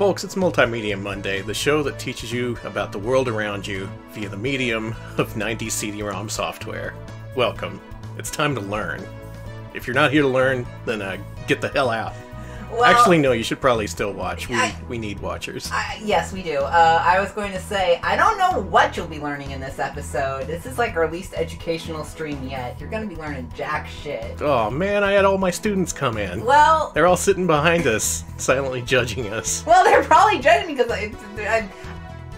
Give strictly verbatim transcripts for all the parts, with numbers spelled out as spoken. Folks, it's Multimedia Monday, the show that teaches you about the world around you via the medium of nineties C D ROM software. Welcome. It's time to learn. If you're not here to learn, then uh, get the hell out. Well, actually, no, you should probably still watch. We, I, we need watchers. I, yes, we do. Uh, I was going to say, I don't know what you'll be learning in this episode. This is like our least educational stream yet. You're going to be learning jack shit. Oh, man, I had all my students come in. Well... They're all sitting behind us, silently judging us. Well, they're probably judging because... I, I,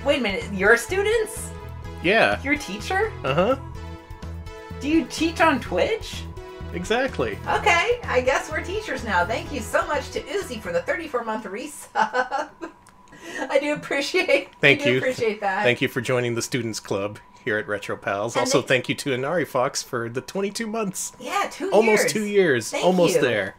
wait a minute, your students? Yeah. Your teacher? Uh-huh. Do you teach on Twitch? Exactly. Okay, I guess we're teachers now. Thank you so much to Uzi for the thirty-four month resub. I do appreciate Thank I do you. appreciate that. Thank you for joining the Students Club here at Retro Pals. And also they... thank you to Inari Fox for the twenty-two months. Yeah, two Almost years. Almost two years. Thank Almost you. there.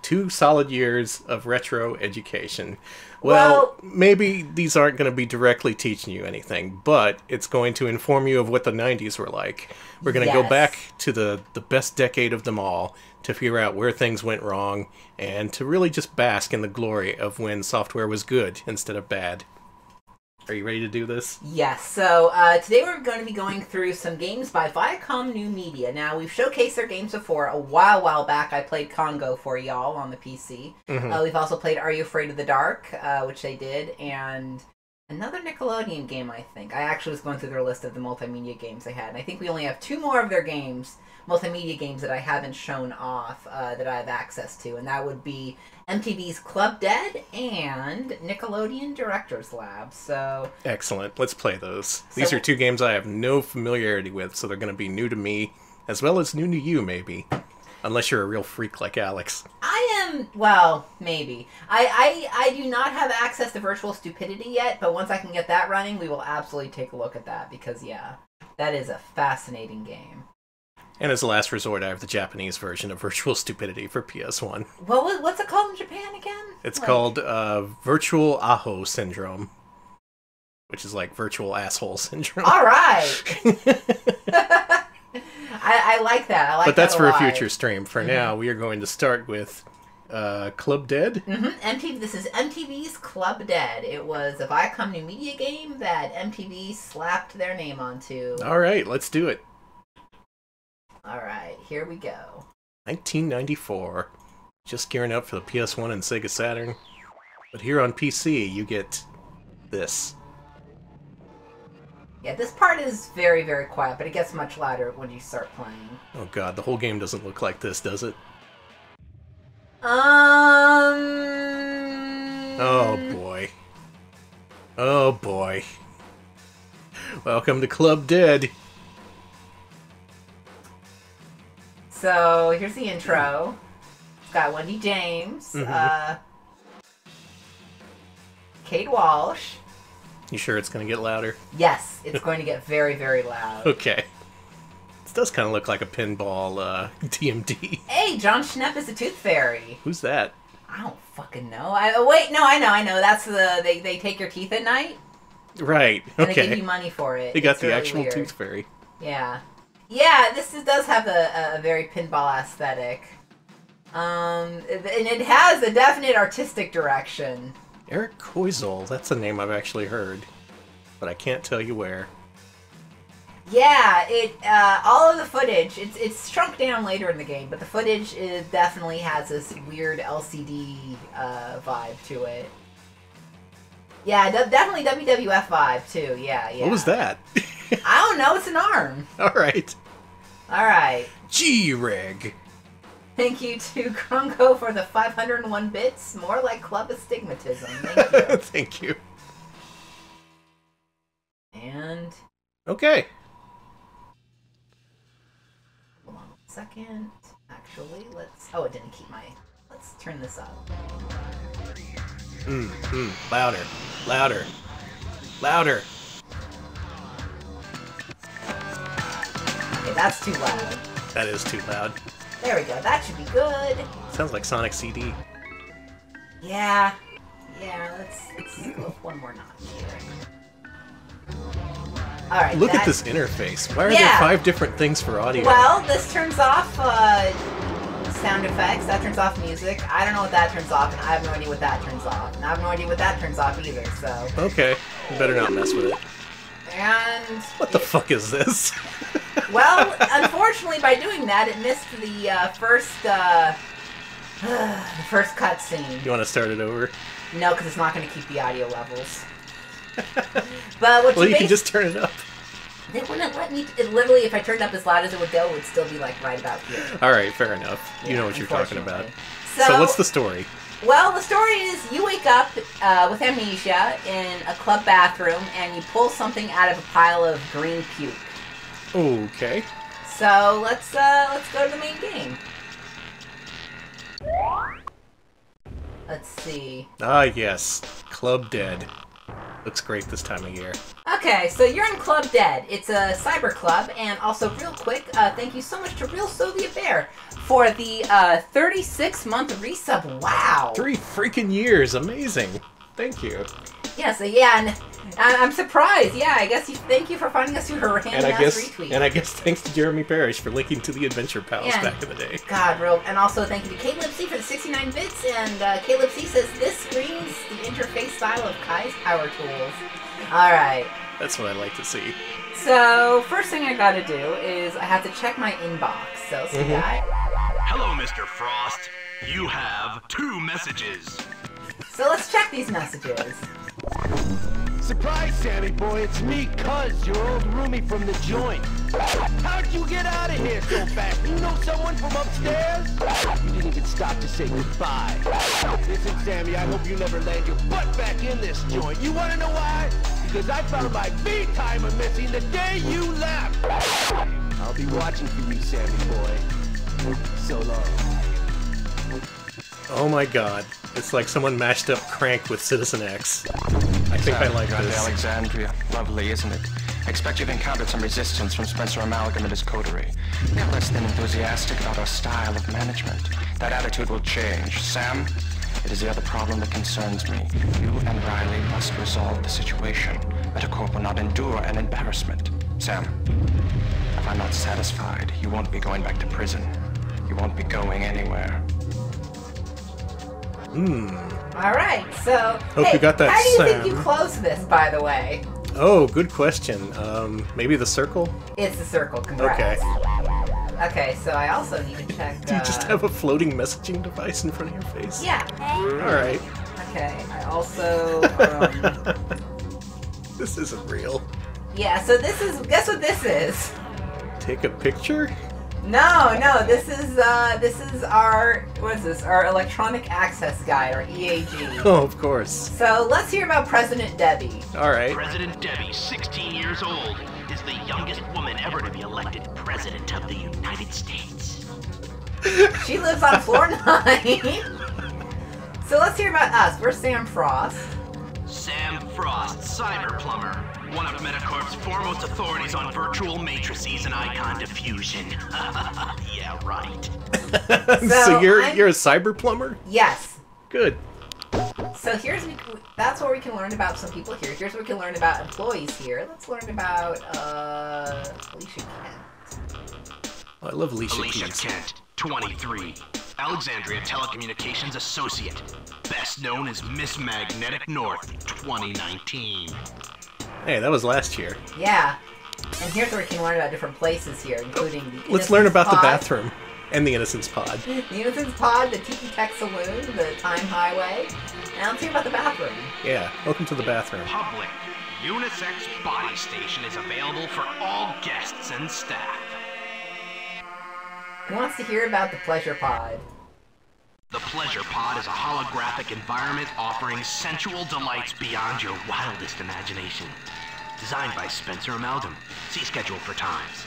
Two solid years of retro education. Well, well maybe these aren't going to be directly teaching you anything, but it's going to inform you of what the nineties were like. We're going to yes. go back to the, the best decade of them all to figure out where things went wrong and to really just bask in the glory of when software was good instead of bad. Are you ready to do this? Yes. So uh, today we're going to be going through some games by Viacom New Media. Now, we've showcased their games before. A while, while back, I played Congo for y'all on the P C. Mm-hmm. uh, we've also played Are You Afraid of the Dark, uh, which they did, and another Nickelodeon game, I think. I actually was going through their list of the multimedia games they had, and I think we only have two more of their games, multimedia games, that I haven't shown off uh, that I have access to, and that would be M T V's Club Dead and Nickelodeon Director's Lab. So excellent. Let's play those. So, these are two games I have no familiarity with, so they're going to be new to me, as well as new to you, maybe. Unless you're a real freak like Alex. I am, well, maybe. I, I, I do not have access to Virtual Stupidity yet, but once I can get that running, we will absolutely take a look at that, because, yeah, that is a fascinating game. And as a last resort, I have the Japanese version of Virtual Stupidity for P S one. What was, what's it called in Japan again? It's like... called uh, Virtual Aho Syndrome, which is like Virtual Asshole Syndrome. All right! I, I like that. I like but that But that's a for lot. a future stream. For mm-hmm. now, we are going to start with uh, Club Dead. Mm-hmm. M T V. This is M T V's Club Dead. It was a Viacom New Media game that M T V slapped their name onto. All right, let's do it. All right, here we go. nineteen ninety-four. Just gearing up for the P S one and Sega Saturn. But here on P C, you get this. Yeah, this part is very, very quiet, but it gets much louder when you start playing. Oh god, the whole game doesn't look like this, does it? Um... Oh boy. Oh boy. Welcome to Club Dead. So, here's the intro. It's got Wendy James, mm-hmm. uh, Kate Walsh. You sure it's going to get louder? Yes, it's going to get very, very loud. Okay. This does kind of look like a pinball uh, D M D. Hey, John Schnepp is the Tooth Fairy. Who's that? I don't fucking know. I, wait, no, I know, I know. That's the, they, they take your teeth at night. Right, okay. And they give you money for it. They got it's the really actual weird. Tooth Fairy. Yeah. Yeah, this is, does have a, a very pinball aesthetic. Um, and it has a definite artistic direction. Eric Koisel, that's a name I've actually heard, but I can't tell you where. Yeah, it uh, all of the footage, it's, it's shrunk down later in the game, but the footage is, definitely has this weird L C D uh, vibe to it. Yeah, definitely W W F vibe, too. Yeah, yeah. What was that? I don't know. It's an arm. All right. All right. G-Reg. Thank you to Congo for the five hundred and one bits. More like Club Astigmatism. Thank you. Thank you. And... Okay. Hold on one second. Actually, let's... Oh, it didn't keep my... Let's turn this up. Mm, mm, louder. Louder. Louder. Okay, that's too loud. That is too loud. There we go, that should be good. Sounds like Sonic C D. Yeah. Yeah, let's, let's go one more notch here. Alright, Look that... at this interface. Why are yeah. there five different things for audio? Well, this turns off uh, sound effects. That turns off music. I don't know what that turns off, and I have no idea what that turns off. And I have no idea what that turns off either, so... Okay. You better not mess with it. And... What the fuck is this? Well, unfortunately, by doing that, it missed the uh, first... Uh, the first cutscene. You want to start it over? No, because it's not going to keep the audio levels. But what well, you, you can just turn it up. They wouldn't let me... It literally, if I turned up as loud as it would go, it would still be, like, right about here. All right, fair enough. You yeah, know what you're talking about. So, so what's the story? Well, the story is you wake up uh, with amnesia in a club bathroom, and you pull something out of a pile of green puke. Okay. So let's, uh, let's go to the main game. Let's see. Ah, yes. Club Dead. Looks great this time of year. Okay, so you're in Club Dead. It's a cyber club, and also real quick, uh, thank you so much to Real Soviet Bear for the uh, thirty-six month resub. Wow! Three freaking years. Amazing. Thank you. Yeah, so yeah, and I'm surprised. Yeah, I guess you, thank you for finding us through her random ass guess, retweet. And I guess thanks to Jeremy Parrish for linking to the Adventure Pals yeah. back in the day. God, real. And also thank you to Caleb C for the sixty-nine bits, and uh, Caleb C says, this screams the interface style of Kai's power tools. All right. That's what I like to see. So, first thing I gotta do is I have to check my inbox. So, see mm-hmm. guy. Hello, Mister Frost. You have two messages. So let's check these messages. Surprise, Sammy boy, it's me, Cuz, your old roomie from the joint. How'd you get out of here so fast? You know someone from upstairs? You didn't even stop to say goodbye. Listen, Sammy, I hope you never land your butt back in this joint. You wanna know why? Because I found my V timer missing the day you left. I'll be watching for you, Sammy boy. So long. Oh my god. It's like someone mashed up Crank with Citizen X. I think I like this. Alexandria. Lovely, isn't it? Expect you've encountered some resistance from Spencer Amalgam and his coterie. They're less than enthusiastic about our style of management. That attitude will change. Sam, it is the other problem that concerns me. You and Riley must resolve the situation. Metacorp will not endure an embarrassment. Sam, if I'm not satisfied, you won't be going back to prison. You won't be going anywhere. Mm. All right, so hope hey, you got that, how do you Sam. Think you close this, by the way? Oh, good question. Um, maybe the circle? It's the circle, congrats. Okay. Okay, so I also need to check... Do you uh... just have a floating messaging device in front of your face? Yeah. All right. Okay, I also... Um... This isn't real. Yeah, so this is... Guess what this is? Take a picture? No, no, this is, uh, this is our, what is this, our Electronic Access Guide, or E A G. Oh, of course. So, let's hear about President Debbie. Alright. President Debbie, sixteen years old, is the youngest woman ever to be elected President of the United States. She lives on floor nine. So let's hear about us. We're Sam Frost. Sam Frost, cyber plumber. One of Metacorp's foremost authorities on virtual matrices and icon diffusion. Yeah, right. so so you're I'm, you're a cyber plumber? Yes. Good. So here's that's where we can learn about some people here. Here's where we can learn about employees here. Let's learn about uh, Alicia Kent. Oh, I love Alicia, Alicia Kent. Kent, twenty-three, Alexandria Telecommunications Associate, best known as Miss Magnetic North, twenty nineteen. Hey, that was last year. Yeah. And here's where we can learn about different places here, including the Innocence Let's learn about pod. The bathroom and the Innocence Pod. The Innocence Pod, the Tiki Tech Saloon, the Time Highway. And let's hear about the bathroom. Yeah, welcome to the bathroom. Public unisex body station is available for all guests and staff. Who wants to hear about the Pleasure Pod? The Pleasure Pod is a holographic environment offering sensual delights beyond your wildest imagination. Designed by Spencer Amalgam. See schedule for times.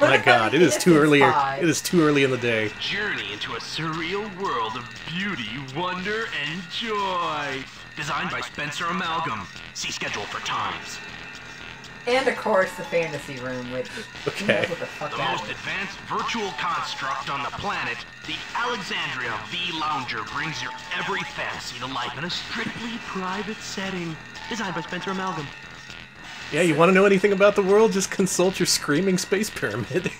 My God, it is too early. It is too early in the day. Journey into a surreal world of beauty, wonder, and joy. Designed by Spencer Amalgam. See schedule for times. And of course, the fantasy room, which okay. Knows what the fuck the most is. Advanced virtual construct on the planet, the Alexandria V Lounger brings your every fantasy to life in a strictly private setting, designed by Spencer Amalgam. Yeah, you want to know anything about the world? Just consult your screaming space pyramid.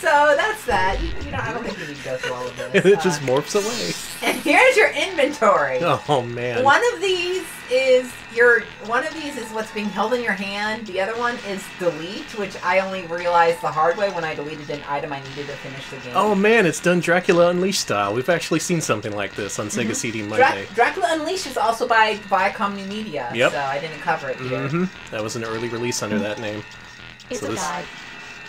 So that's that. You know, I don't think we need to go through all of this. And it uh, just morphs away. And here's your inventory. Oh man. One of these is your. One of these is what's being held in your hand. The other one is delete, which I only realized the hard way when I deleted an item I needed to finish the game. Oh man, it's done Dracula Unleashed style. We've actually seen something like this on Sega mm-hmm. C D Monday. Dra Dracula Unleashed is also by Viacom New Media. Yep. So I didn't cover it here. Mm-hmm. That was an early release under that name. It's so a guide.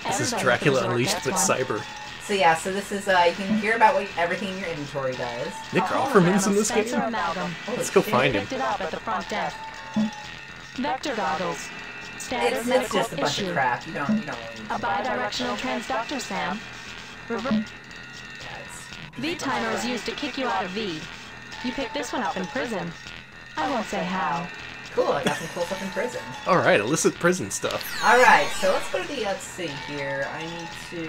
This Everybody is Dracula Unleashed, but cyber. So yeah, so this is, uh, you can hear about what everything your inventory does. Nick Offerman's in this game? Let's go find him. Vector goggles. It's, it's just a bunch issue. of crap. You don't, you don't really need a bi-directional transductor, Sam. Rever V-timer is used to kick you out of V. You picked this one up in prison. I won't say how. Cool, I got some cool stuff in prison. Alright, illicit prison stuff. Alright, so let's go to the, let's see here. I need to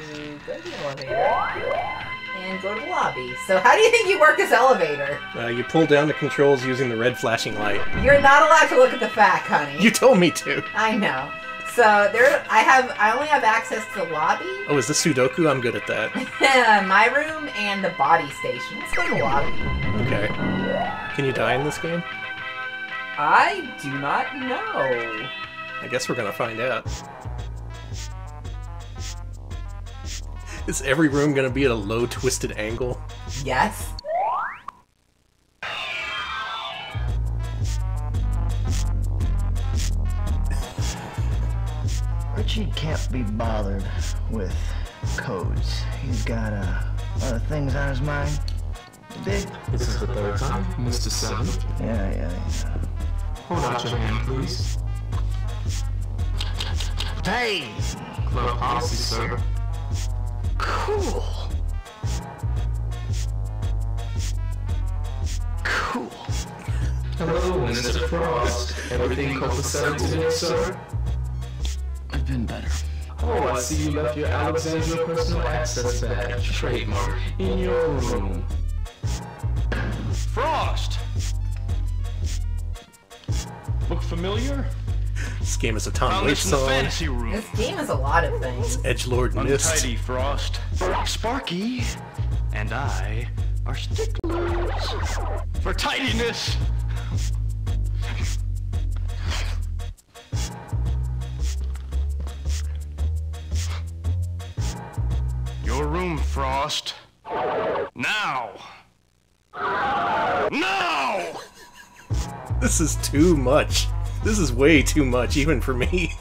go to the elevator and go to the lobby. So how do you think you work this elevator? Uh, you pull down the controls using the red flashing light. You're not allowed to look at the fact, honey. You told me to. I know. So there, I have, I only have access to the lobby. Oh, is this Sudoku? I'm good at that. My room and the body station. Let's go to the lobby. Okay. Can you die in this game? I do not know. I guess we're gonna find out. Is every room gonna be at a low twisted angle? Yes. Richie can't be bothered with codes. He's got uh, other things on his mind. Big. This is the third time, Mister Seven. Yeah, yeah, yeah. Hold out your hand, please. Hey! Club policy, sir. Cool. Cool. Hello, Mister Frost. Everything called the seven today, sir? I've been better. Oh, I see you left your Alexandria personal access badge, trademark, in your room. Frost! Look familiar? This game is a Tom Waits song. Fantasy room. This game is a lot of things. Edgelord Myst. Untidy Frost. Sparky and I are sticklers for tidiness. Your room, Frost. Now. No! This is too much. This is way too much, even for me.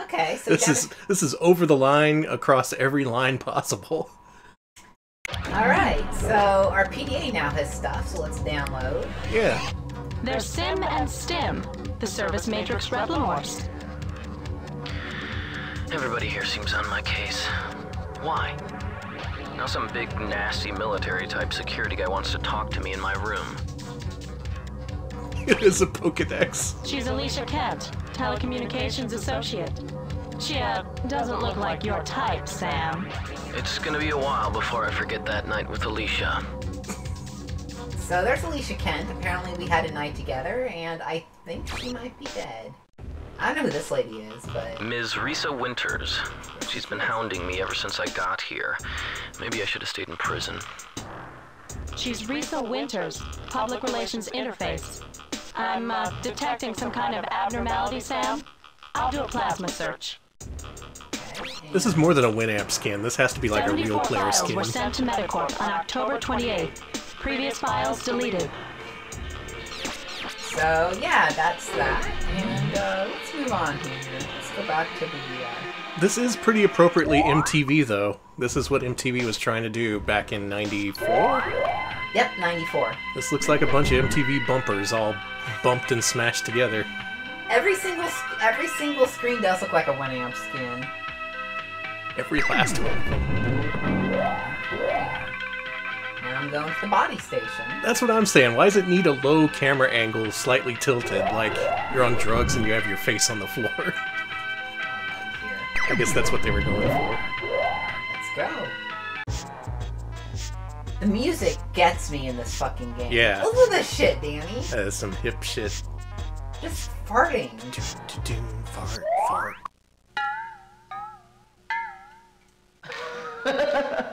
Okay, so this gotta... is this is over the line, across every line possible. All right, so our P D A now has stuff, so let's download. Yeah. There's Sim and Stim, the service matrix Reblamorse. Everybody here seems on my case. Why? Now some big, nasty military-type security guy wants to talk to me in my room. It is a Pokedex. She's Alicia Kent, telecommunications associate. She, uh, doesn't look like your type, Sam. It's gonna be a while before I forget that night with Alicia. So there's Alicia Kent. Apparently we had a night together, and I think she might be dead. I don't know who this lady is, but... Miz Risa Winters. She's been hounding me ever since I got here. Maybe I should have stayed in prison. She's Risa Winters, Public Relations Interface. I'm, uh, detecting some kind of abnormality, Sam. I'll do a plasma search. This is more than a Winamp skin. This has to be like a real player skin. seventy-four files were sent to Metacorp on October twenty-eighth. Previous files deleted. So, yeah, that's that. And, uh, let's move on here. Let's go back to the, uh... This is pretty appropriately M T V, though. This is what M T V was trying to do back in ninety-four? Yep, ninety-four. This looks like a bunch of M T V bumpers all bumped and smashed together. Every single every single screen does look like a Winamp skin. Every last one. And I'm going to the body station. That's what I'm saying. Why does it need a low camera angle, slightly tilted, like you're on drugs and you have your face on the floor? I guess that's what they were going for. Let's go. The music gets me in this fucking game. Yeah. Look at this shit, Danny. That is some hip shit. Just farting. Do-do-do, fart, fart. How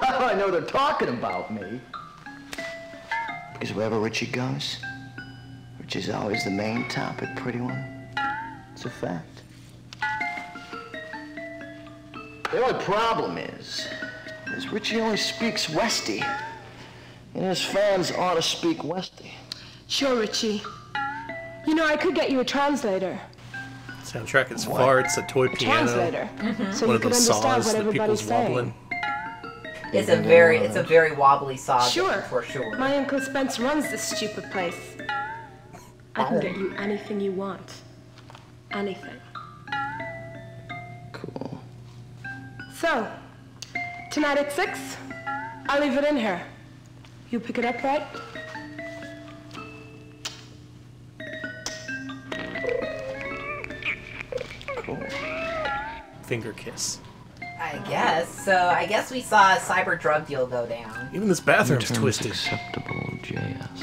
do I know they're talking about me? Because wherever Richie goes, Richie's always the main topic, pretty one. It's a fact. The only problem is, is Richie only speaks Westy, and his fans ought to speak Westy. Sure, Richie. You know, I could get you a translator. Soundtrack is far, it's a toy a piano. Translator. Mm-hmm. So one of those saws that people's wobbling. It's a very, it's a very wobbly saw. Sure, for sure. My Uncle Spence runs this stupid place. I can get you anything you want. Anything. Cool. So, tonight at six, I'll leave it in here. You pick it up, right? Cool. Finger kiss. I guess. So I guess we saw a cyber drug deal go down. Even this bathroom's twisted. Acceptable J S.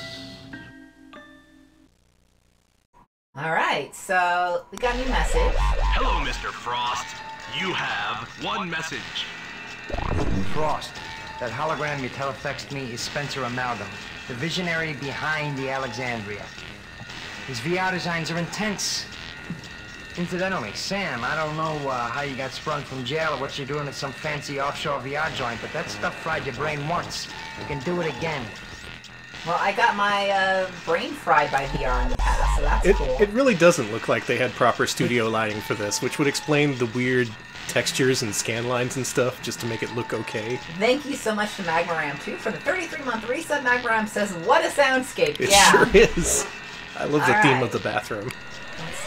All right. So we got a new message. Hello, Mister Frost. You have one message. Frost, that hologram you telefexed me is Spencer Amalgam, the visionary behind the Alexandria. His V R designs are intense. Incidentally, Sam, I don't know uh, how you got sprung from jail or what you're doing at some fancy offshore V R joint, but that stuff fried your brain once. You can do it again. Well, I got my uh, brain fried by V R in the past, so that's it, cool. It really doesn't look like they had proper studio lighting for this, which would explain the weird textures and scan lines and stuff just to make it look okay. Thank you so much to Magmaram, too, for the thirty-three month reset. Magmaram says, what a soundscape! It yeah. sure is. I love All the right. theme of the bathroom.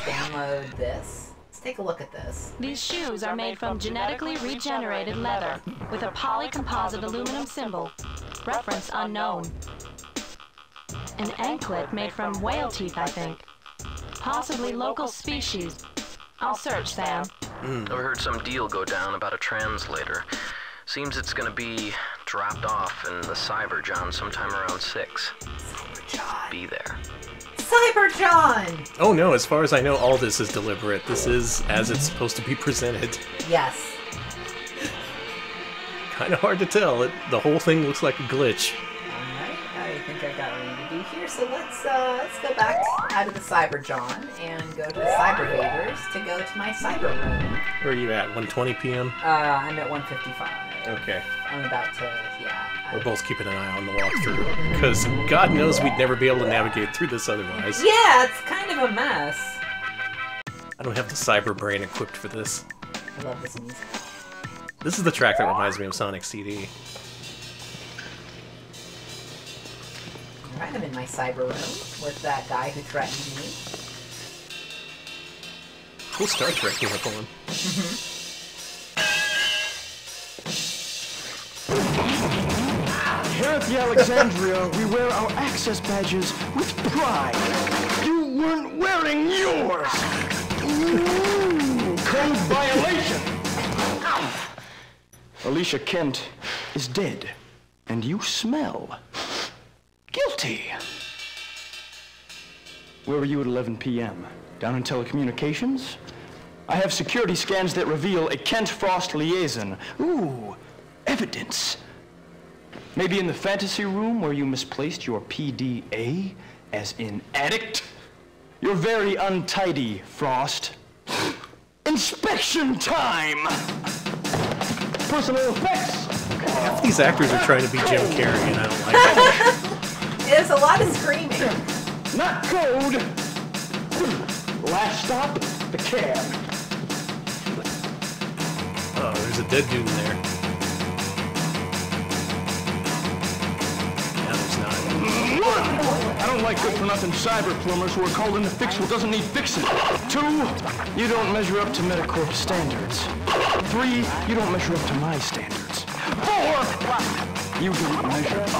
Download this. Let's take a look at this. These shoes are made from genetically regenerated leather with a polycomposite aluminum symbol. Reference unknown. An anklet made from whale teeth, I think. Possibly local species. I'll search, Sam. Mm. I heard some deal go down about a translator. Seems it's gonna be dropped off in the Cyber John sometime around six. Cyber John. Be there. Cyber John! Oh no, as far as I know, all this is deliberate. This is as it's supposed to be presented. Yes. Kind of hard to tell. It, the whole thing looks like a glitch. Alright, I think I got what I need to do here, so let's, uh, let's go back out of the Cyber John and go to the Cyber Haters to go to my cyber room. Where are you at? one twenty p m? Uh, I'm at one fifty-five. Okay. I'm about to, yeah. We're both keeping an eye on the walkthrough, because God knows we'd never be able to navigate through this otherwise. Yeah, it's kind of a mess. I don't have the cyber brain equipped for this. I love this music. This is the track that reminds me of Sonic C D. Alright, I'm in my cyber room with that guy who threatened me. Cool Star Trek uniform. Mm-hmm. Here at the Alexandria, we wear our access badges with pride. You weren't wearing yours! Ooh, code violation! Alicia Kent is dead, and you smell guilty. Where were you at eleven p m? Down in telecommunications? I have security scans that reveal a Kent-Frost liaison. Ooh, evidence. Maybe in the fantasy room where you misplaced your P D A, as in addict? You're very untidy, Frost. Inspection time! Personal effects! Half these actors are trying to be Jim Carrey, and I don't like that. There's a lot of screaming. Not code! Last stop, the cab. Oh, there's a dead dude in there. I don't like good-for-nothing cyber plumbers who are called in to fix what doesn't need fixing. Two, you don't measure up to Metacorp standards. Three, you don't measure up to my standards. Four, you don't measure up.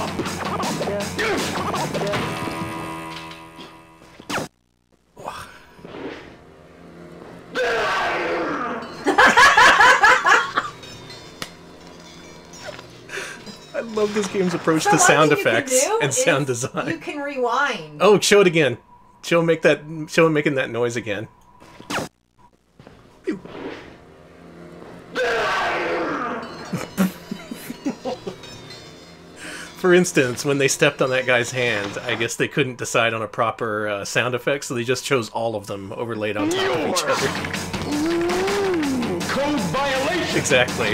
I love this game's approach so to sound effects and sound design. You can rewind. Oh, show it again. Show make that. Show him making that noise again. for instance, when they stepped on that guy's hand, I guess they couldn't decide on a proper uh, sound effect, so they just chose all of them overlaid on top of each other. Ooh, code violation. Exactly.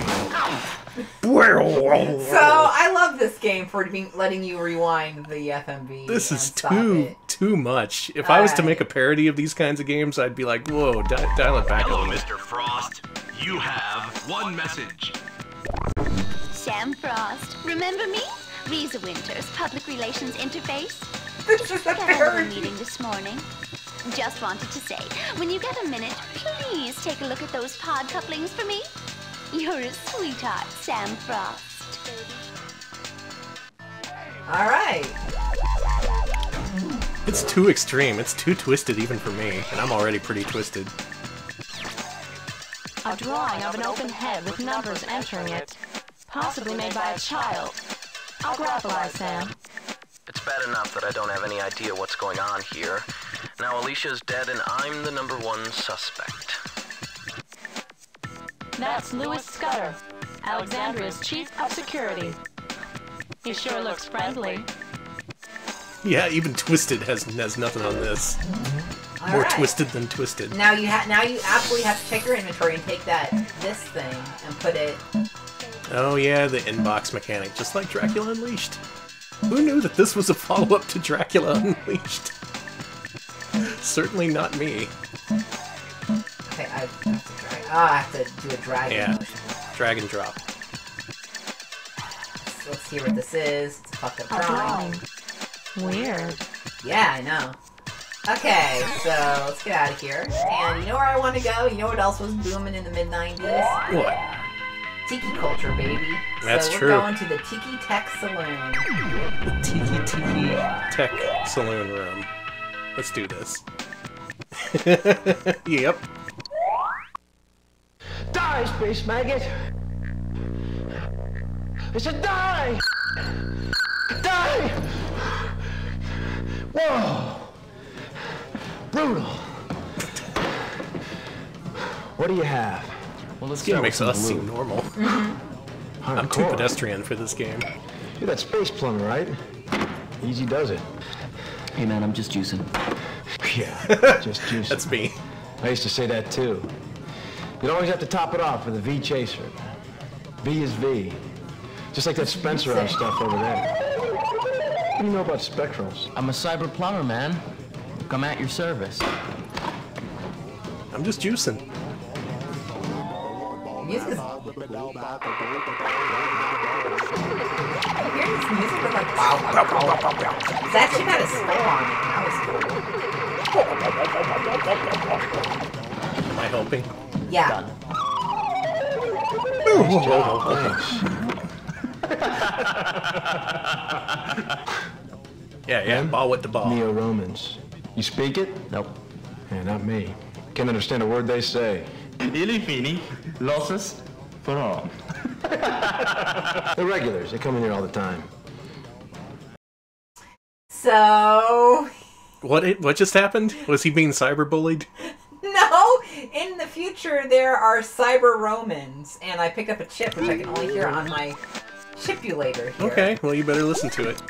So I love this game for being, letting you rewind the F M V. This is too it. too much. If All I was right. to make a parody of these kinds of games, I'd be like, whoa, di dial it back. Hello, a Mister Frost. You have one message. Sam Frost, remember me? Reza Winters, public relations interface. This is a parody meeting this morning. Just wanted to say, when you get a minute, please take a look at those pod couplings for me. You're a sweetheart, Sam Frost. All right. It's too extreme. It's too twisted even for me, and I'm already pretty twisted. A drawing of an open head with numbers entering it, possibly made by a child. I'll grappleize, Sam. It's bad enough that I don't have any idea what's going on here. Now Alicia's dead, and I'm the number one suspect. That's Louis Scudder, Alexandria's chief of security. He sure looks friendly. Yeah, even Twisted has has nothing on this. All More right. twisted than twisted. Now you ha now you absolutely have to check your inventory and take that this thing and put it. Oh yeah, the inbox mechanic, just like Dracula Unleashed. Who knew that this was a follow-up to Dracula Unleashed? Certainly not me. Okay, I have to try. Oh, I have to do a drag yeah. motion. Drag and drop. So let's see what this is. It's a fucked up drawing. Weird. Yeah, I know. Okay, so let's get out of here. And you know where I want to go? You know what else was booming in the mid nineties? What? Tiki culture, baby. That's so we're true. We're going to the Tiki Tech Saloon. The Tiki Tiki Tech Saloon Room. Let's do this. Yep. Die, space maggot! I said die! Die! Whoa! Brutal! What do you have? Well, this game makes us seem normal. Mm-hmm. I'm too pedestrian for this game. You're that space plum, right? Easy does it. Hey man, I'm just juicing. Yeah, just juicing. That's me. I used to say that too. You'd always have to top it off with a V chaser. V is V. Just like that Spencer on stuff over there. What do you know about spectrals? I'm a cyber plumber, man. I'm at your service. I'm just juicing. Music is... It's actually got a spell on it. That was cool. Am I helping? Yeah. Ooh, whoa, whoa, whoa. yeah, yeah, ball with the ball. Neo-Romans. You speak it? Nope. Yeah, not me. Can't understand a word they say. Ili fini, losses for all. They're regulars. They come in here all the time. So... What, it, what just happened? Was he being cyberbullied? No! In the future, there are cyber Romans, and I picked up a chip, which I can only hear on my chipulator here. Okay, well, you better listen to it.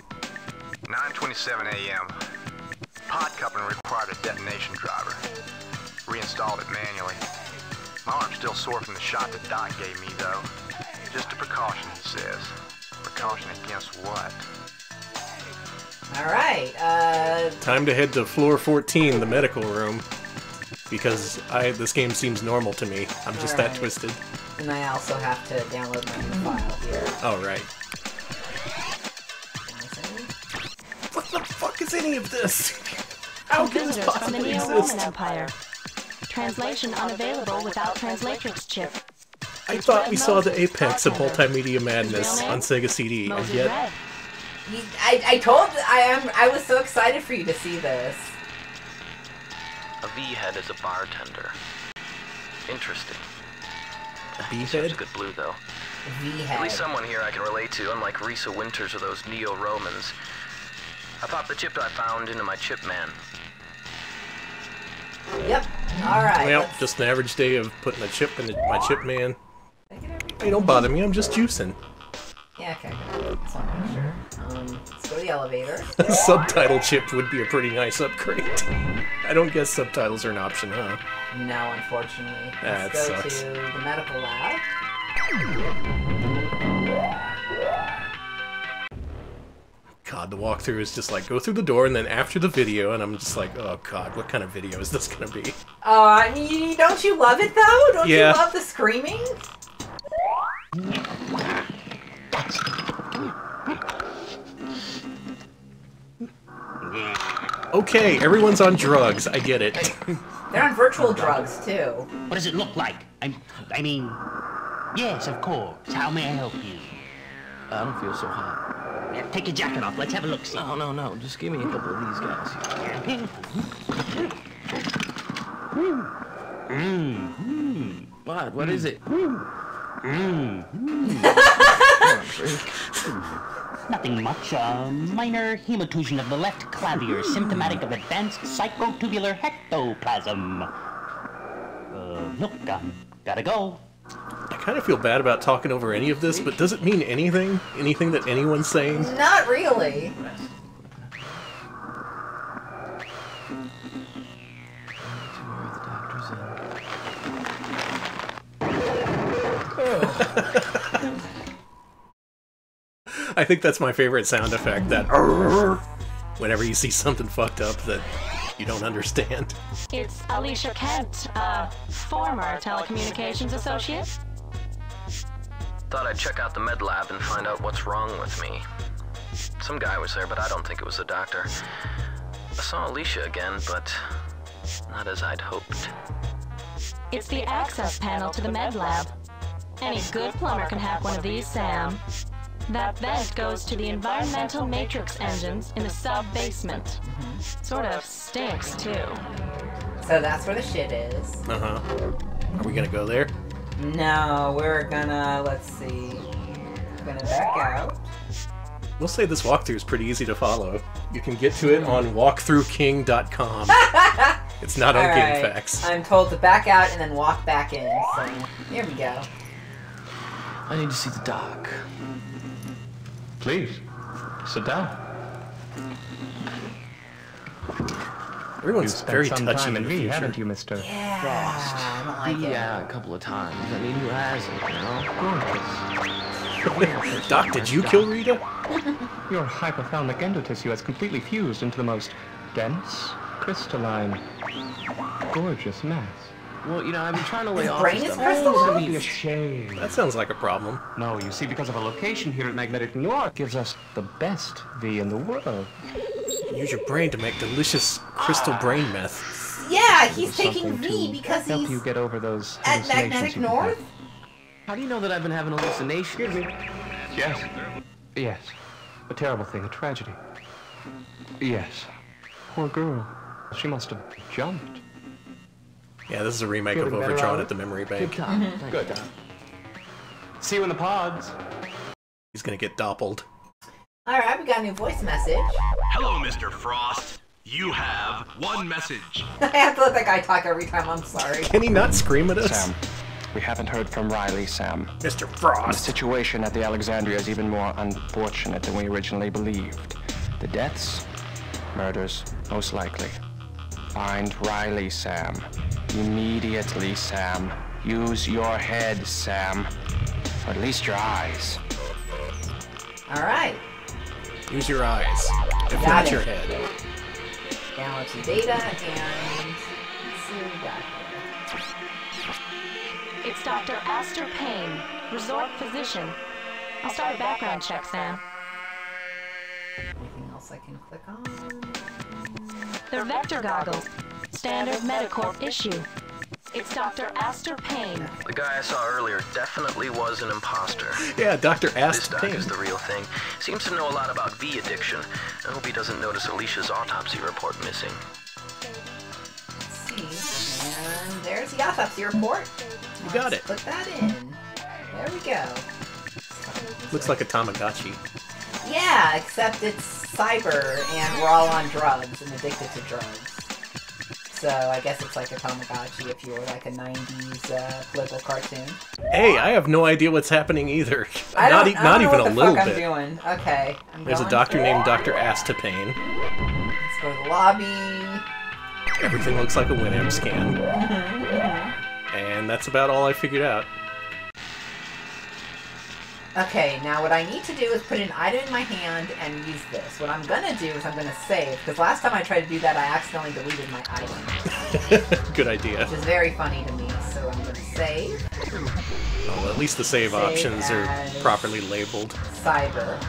nine twenty-seven a m Pod coupling required a detonation driver. Reinstalled it manually. My arm's still sore from the shot that Doc gave me, though. Just a precaution, he says. Precaution against what? Alright, uh... time to head to floor fourteen, the medical room. Because I this game seems normal to me. I'm just right. that twisted. And I also have to download my file here. Oh, right. What the fuck is any of this? How can this possibly exist? Visitors from the Neo-Roman Empire. Translation unavailable without translatrix chip. I it's thought we saw the apex of multimedia madness on Sega C D, and yet... I, I told... I, am, I was so excited for you to see this. A V-head is a bartender. Interesting. V-head? It's a good blue, though. V-head. At least someone here I can relate to, unlike Risa Winters or those Neo-Romans. I popped the chip I found into my chip man. Yep. Alright. Well, let's... just an average day of putting a chip in my chip man. Hey, don't bother me, I'm just juicing. Yeah, okay. That's not sure. Um... Let's go to the elevator. A subtitle chip would be a pretty nice upgrade. I don't guess subtitles are an option, huh? No, unfortunately. Let's that go sucks. to the medical lab. God, the walkthrough is just like, go through the door and then after the video, and I'm just like, oh god, what kind of video is this gonna be? Oh, uh, I mean, don't you love it though? Don't yeah. you love the screaming? Okay, everyone's on drugs, I get it. They're on virtual drugs, too. What does it look like? I'm, I mean... Yes, of course. How may I help you? I don't feel so hot. Yeah, take your jacket off. Let's have a look. See. No, no, no. Just give me a couple of these guys. Mmm. What? What mm. is it? Mmm. Mm. Nothing much. A minor hematusion of the left clavier, symptomatic of advanced psychotubular ectoplasm. Uh, look, um, gotta go. I kind of feel bad about talking over any of this, but does it mean anything? Anything that anyone's saying? Not really. I think that's my favorite sound effect, that whenever you see something fucked up that you don't understand. It's Alicia Kent, uh, former telecommunications associate. Thought I'd check out the med lab and find out what's wrong with me. Some guy was there, but I don't think it was the doctor. I saw Alicia again, but not as I'd hoped. It's the access panel to the med lab. Any good plumber can hack one of these, Sam. That vent goes to the environmental matrix engines in the sub-basement. Sort of stinks, too. So that's where the shit is. Uh-huh. Are we gonna go there? No, we're gonna, let's see... We're gonna back out. We'll say this walkthrough is pretty easy to follow. You can get to it on walkthrough king dot com. It's not on right. GameFAQs. I'm told to back out and then walk back in, so here we go. I need to see the doc. Please, sit down. Everyone's very touchy in me, haven't you, Mister Yeah, Frost? I don't like yeah, it. a couple of times. I mean, who hasn't, you know? Doc, did you Doc. kill Rita? Your hypothalamic endotissue has completely fused into the most dense, crystalline, gorgeous mass. Well, you know, I've been trying to lay His off brain is crystallized? Be a shame. That sounds like a problem. No, you see, because of our location here at Magnetic North gives us the best V in the world. Use your brain to make delicious crystal uh, brain meth. Yeah, he's taking V because help he's you get over those at Magnetic North? How do you know that I've been having hallucinations? Yes. Yes. A terrible thing, a tragedy. Yes. Poor girl. She must have jumped. Yeah, this is a remake Getting of Overdrawn at the Memory Bank. Good time. Mm-hmm. Good time. See you in the pods. He's gonna get doppled. Alright, we got a new voice message. Hello, Mister Frost. You have one message. I have to let that guy talk every time, I'm sorry. Can he not scream at us? Sam, we haven't heard from Riley, Sam. Mister Frost! The situation at the Alexandria is even more unfortunate than we originally believed. The deaths? Murders, most likely. Find Riley, Sam. Immediately, Sam. Use your head, Sam. Or at least your eyes. Alright. Use your eyes. If not your head. Download some data and... Let's see what we got here. It's Doctor Astor Payne, resort physician. I'll start a background check, Sam. Anything else I can click on? They're vector goggles. Standard Metacorp issue. It's Doctor Astor Payne. The guy I saw earlier definitely was an imposter. Yeah, Doctor Astor Payne. This doc is the real thing. Seems to know a lot about V addiction. I hope he doesn't notice Alicia's autopsy report missing. Let's see. And there's the autopsy report. You got Let's it. Put that in. There we go. Looks like a Tamagotchi. Yeah, except it's cyber and we're all on drugs and addicted to drugs. So I guess it's like a Tamagotchi if you were like a nineties uh, political cartoon. Hey, I have no idea what's happening either. I don't, not e I don't not know even what the a little fuck bit. I'm doing. Okay. I'm There's going a doctor named Doctor Astapane. Let's go to the lobby. Everything looks like a Winamp scan. Mm-hmm, yeah. And that's about all I figured out. Okay, now what I need to do is put an item in my hand and use this. What I'm gonna do is I'm gonna save, because last time I tried to do that, I accidentally deleted my item. Good idea. Which is very funny to me, so I'm gonna save. Oh, well, at least the save, save options are properly labeled. Cyber.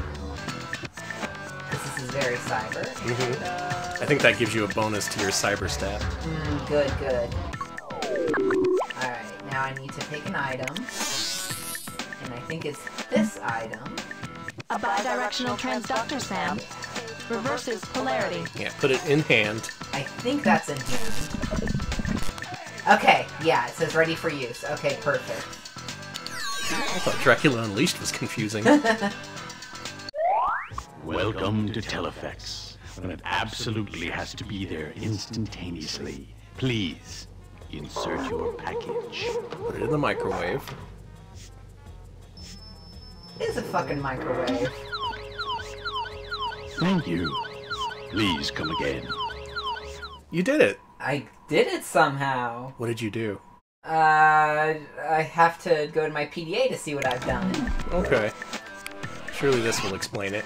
Because this is very cyber. Mm-hmm. And, uh, I think that gives you a bonus to your cyber stat. Mm, good, good. Alright, now I need to pick an item. And I think it's this item. A bidirectional transductor, Sam. Reverses polarity. Yeah, put it in hand. I think that's in hand. Okay, yeah, it says ready for use. Okay, perfect. I thought Dracula Unleashed was confusing. Welcome to TeleFX. When it absolutely has to be there instantaneously. Please, insert your package. Put it in the microwave. Is a fucking microwave. Thank you. Please come again. You did it. I did it somehow. What did you do? Uh, I have to go to my P D A to see what I've done. Okay. Surely this will explain it.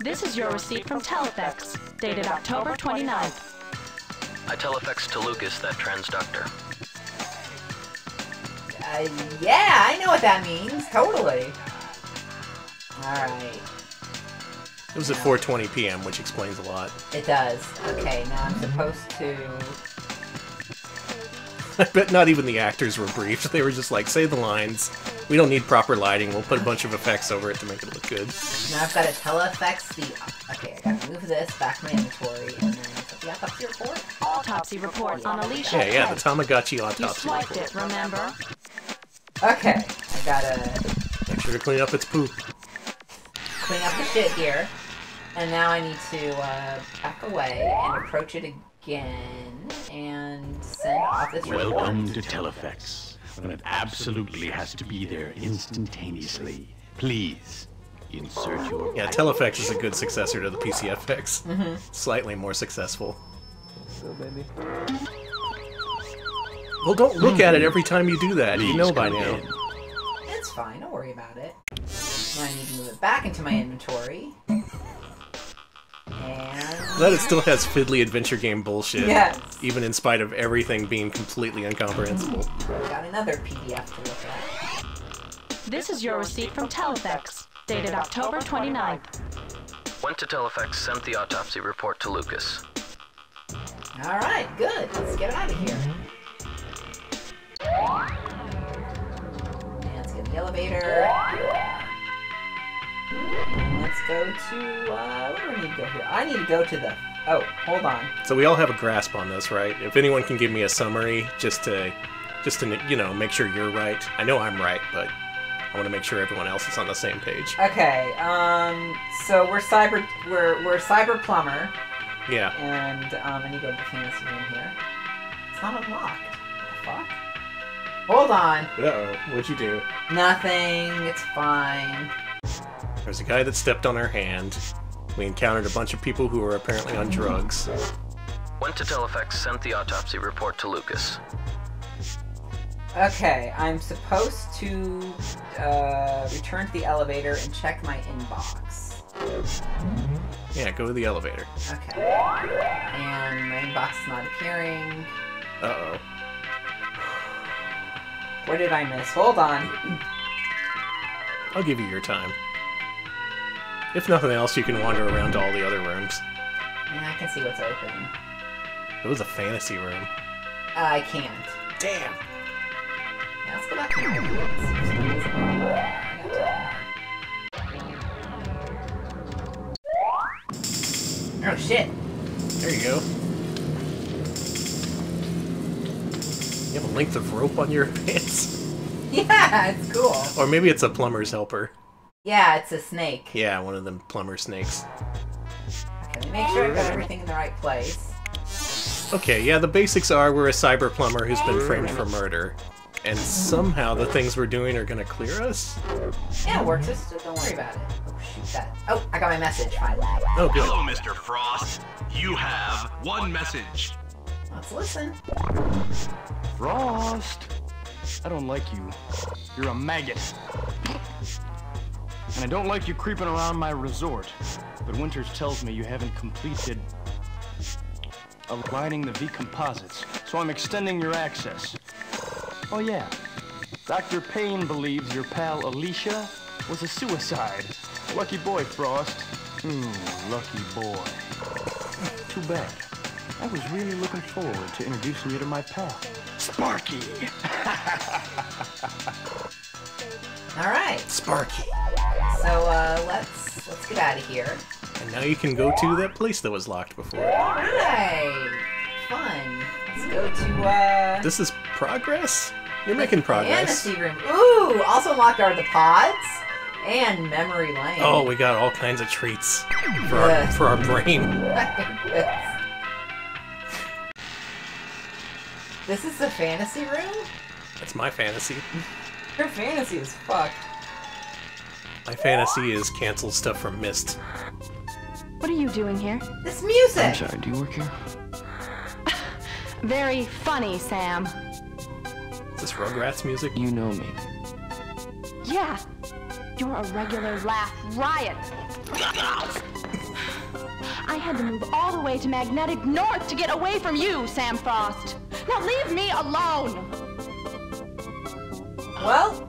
This is your receipt from TeleFX, dated October twenty-ninth. I TeleFX to Lucas that transductor. Uh, yeah, I know what that means. Totally. Alright. It was at four twenty p m, which explains a lot. It does. Okay, now I'm supposed to... I bet not even the actors were briefed. They were just like, say the lines. We don't need proper lighting. We'll put a bunch of effects over it to make it look good. Now I've got to TeleFX the... Okay, I gotta move this back in my inventory, and then put the autopsy report. Autopsy report on Alicia. Yeah, yeah, the Tamagotchi autopsy report. You swiped it, remember? Okay, I gotta... Make sure to clean up its poop. Clean up the shit here. And now I need to uh, back away and approach it again and send off this report. Welcome to TeleFX. When it absolutely has to be there instantaneously. Please insert your... Yeah, TeleFX is a good successor to the P C F X. Mm-hmm. Slightly more successful. So, baby. Well, don't look at it every time you do that. Please, you know by now. In. It's fine, don't worry about it. Now I need to move it back into my inventory. And... Glad it still has fiddly adventure game bullshit. Yes. Even in spite of everything being completely incomprehensible. Got another P D F to look at. This is your receipt from TeleFX, dated October twenty-ninth. Went to TeleFX, sent the autopsy report to Lucas. Alright, good. Let's get out of here. And let's get the elevator. Let's go to, uh, where do we need to go here? I need to go to the, oh, hold on. So we all have a grasp on this, right? If anyone can give me a summary, just to, just to, you know, make sure you're right. I know I'm right, but I want to make sure everyone else is on the same page. Okay, um, so we're cyber, we're, we're cyber plumber. Yeah. And, um, I need to go to the fancy room here. It's not unlocked. What the fuck? Hold on. Uh-oh, what'd you do? Nothing, it's fine. There's a guy that stepped on our hand. We encountered a bunch of people who were apparently on drugs. Went to TeleFX, sent the autopsy report to Lucas. Okay, I'm supposed to uh, return to the elevator and check my inbox. Yeah, go to the elevator. Okay. And my inbox is not appearing. Uh-oh. Where did I miss? Hold on. I'll give you your time. If nothing else, you can wander around to all the other rooms. And I can see what's open. It was a fantasy room. Uh, I can't. Damn! Now let's go back here. Oh shit! There you go. You have a length of rope on your pants? Yeah, it's cool. Or maybe it's a plumber's helper. Yeah, it's a snake. Yeah, one of them plumber snakes. Okay, make sure I've got everything in the right place. Okay, yeah, the basics are we're a cyber plumber who's been framed for murder. And somehow the things we're doing are gonna clear us? Yeah, it works, so don't worry about it. Oh, shoot that. Oh, I got my message. Bye, bye, bye. Oh, hello, Mister Frost. You have one message. Let's listen. Frost, I don't like you. You're a maggot. And I don't like you creeping around my resort. But Winters tells me you haven't completed aligning the V composites, so I'm extending your access. Oh yeah, Doctor Payne believes your pal Alicia was a suicide. Lucky boy, Frost. Hmm, lucky boy. Too bad. I was really looking forward to introducing you to my pal, Sparky. All right, Sparky. So uh, let's let's get out of here. And now you can go to that place that was locked before. All right, fun. Let's go to. Uh... This is progress. You're making progress. Fantasy room. Ooh, also unlocked are the pods and memory lane. Oh, we got all kinds of treats for our, for our brain. This is the fantasy room? That's my fantasy. Your fantasy is fucked. My fantasy is cancel stuff from Myst. What are you doing here? This music! I'm sorry, do you work here? Very funny, Sam. Is this Rugrats music? You know me. Yeah. You're a regular laugh riot. I had to move all the way to Magnetic North to get away from you, Sam Frost. Now leave me alone. Well.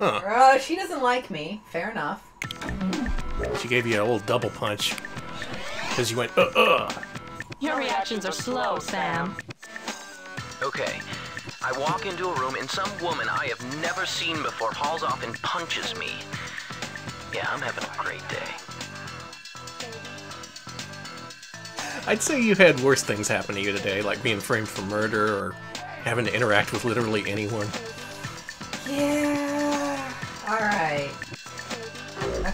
Huh. Uh, she doesn't like me. Fair enough. She gave you a little double punch. Because you went, uh-uh. Your reactions are slow, Sam. Okay. I walk into a room and some woman I have never seen before hauls off and punches me. Yeah, I'm having a great day. I'd say you had worse things happen to you today, like being framed for murder or having to interact with literally anyone. Yeah. Alright.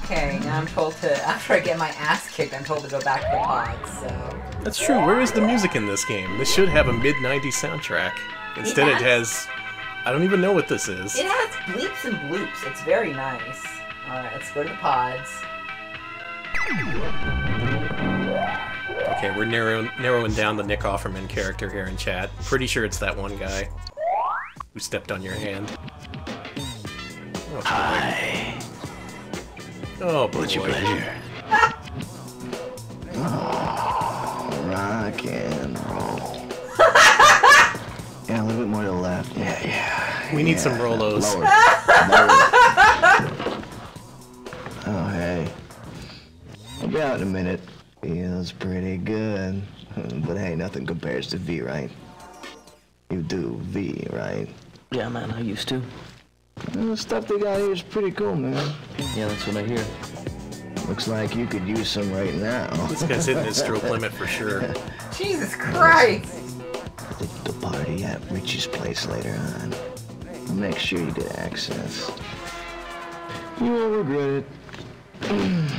Okay, now I'm told to, after I get my ass kicked, I'm told to go back to the pods, so... That's true. Where is the music in this game? This should have a mid nineties soundtrack. Instead, it has, it has... I don't even know what this is. It has bleeps and bloops. It's very nice. Alright, let's go to the pods. Okay, we're narrow, narrowing down the Nick Offerman character here in chat. Pretty sure it's that one guy who stepped on your hand. Oh, hi. Oh, boy. What's your pleasure? Oh, rock and roll. Yeah, a little bit more to the left. Yeah, yeah. We yeah. need some Rolos. Lower. Lower. Oh, hey. About a minute. Feels pretty good. But hey, nothing compares to V, right? You do V, right? Yeah, man, I used to. Well, the stuff they got here is pretty cool, man. Yeah, that's what I hear. Looks like you could use some right now. This guy's hitting his stroke limit for sure. Jesus Christ! The party at Richie's place later on. I'll make sure you get access. You won't regret it.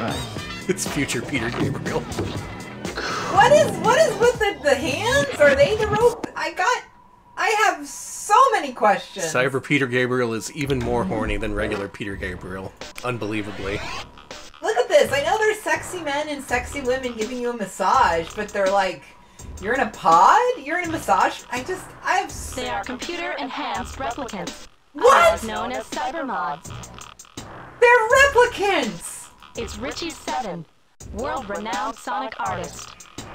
Right. It's future Peter Gabriel. What is what is with the, the hands? Are they the rope? I got. I have so many questions. Cyber Peter Gabriel is even more horny than regular Peter Gabriel. Unbelievably. Look at this. I know there's sexy men and sexy women giving you a massage, but they're like. You're in a pod? You're in a massage? I just, I have so They are computer-enhanced replicants. What? Known as cybermods. They're replicants! It's Richie Seven, world-renowned sonic artist.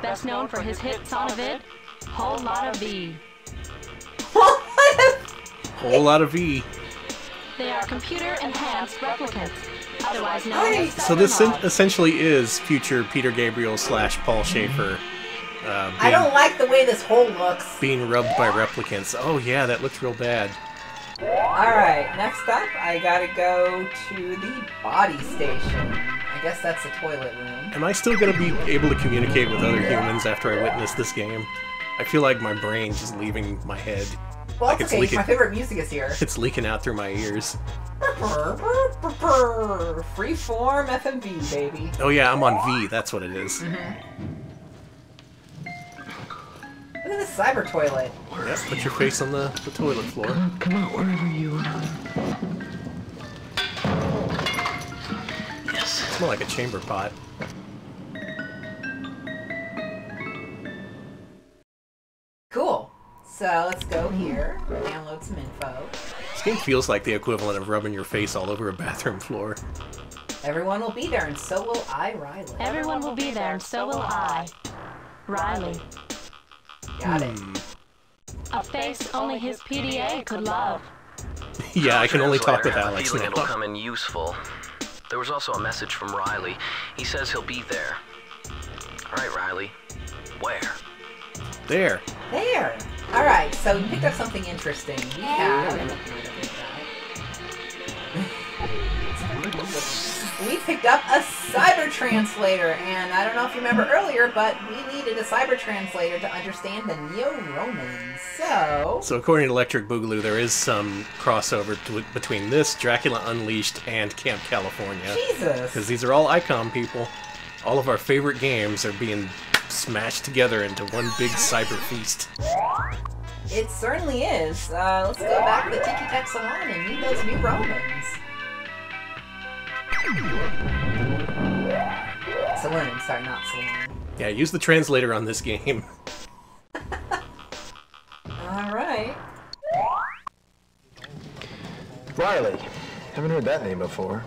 Best known for his hit Sonovid, Whole Lotta V. What? Whole Lotta V. They are computer-enhanced replicants. Otherwise known as cybermods. So this essentially is future Peter Gabriel slash Paul Schaefer. Uh, being, I don't like the way this hole looks. Being rubbed by replicants. Oh yeah, that looked real bad. Alright, next up I gotta go to the body station. I guess that's the toilet room. Am I still gonna be able to communicate with other humans after I witness this game? I feel like my brain's just leaving my head. Well, like it's okay, leaking, my favorite music is here. It's leaking out through my ears. Freeform F M V, baby. Oh yeah, I'm on V, that's what it is. Mm-hmm. Look at this cyber toilet. Yep, put your face on the, the toilet floor. Come, come out wherever you are. Yes. It's more like a chamber pot. Cool. So let's go here, download some info. This game feels like the equivalent of rubbing your face all over a bathroom floor. Everyone will be there, and so will I, Riley. Everyone will be there, and so will I, Riley. Got it. A face only his P D A could love. Yeah, I can only talk with Alex now. It'll come in useful. There was also a message from Riley. He says he'll be there. All right, Riley. Where? There. There. All right. So you picked up something interesting. Yeah. We picked up a cyber translator, and I don't know if you remember earlier, but we needed a cyber translator to understand the Neo-Romans, so... So according to Electric Boogaloo, there is some crossover to, between this, Dracula Unleashed, and Camp California. Jesus! Because these are all ICOM people. All of our favorite games are being smashed together into one big cyber feast. It certainly is. Uh, let's go back to the Tiki-Tek Salon and meet those new Romans. Saloon, sorry, not saloon. Yeah, use the translator on this game. Alright. Riley. Haven't heard that name before.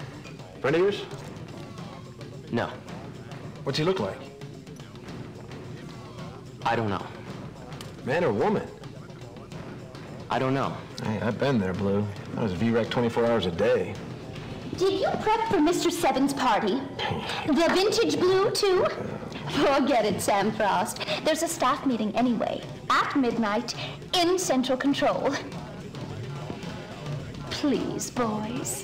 Friend of yours? No. What's he look like? I don't know. Man or woman? I don't know. Hey, I've been there, Blue. I was V-Rec twenty-four hours a day. Did you prep for Mister Seven's party? The vintage blue, too? Forget it, Sam Frost. There's a staff meeting anyway, at midnight, in Central Control. Please, boys.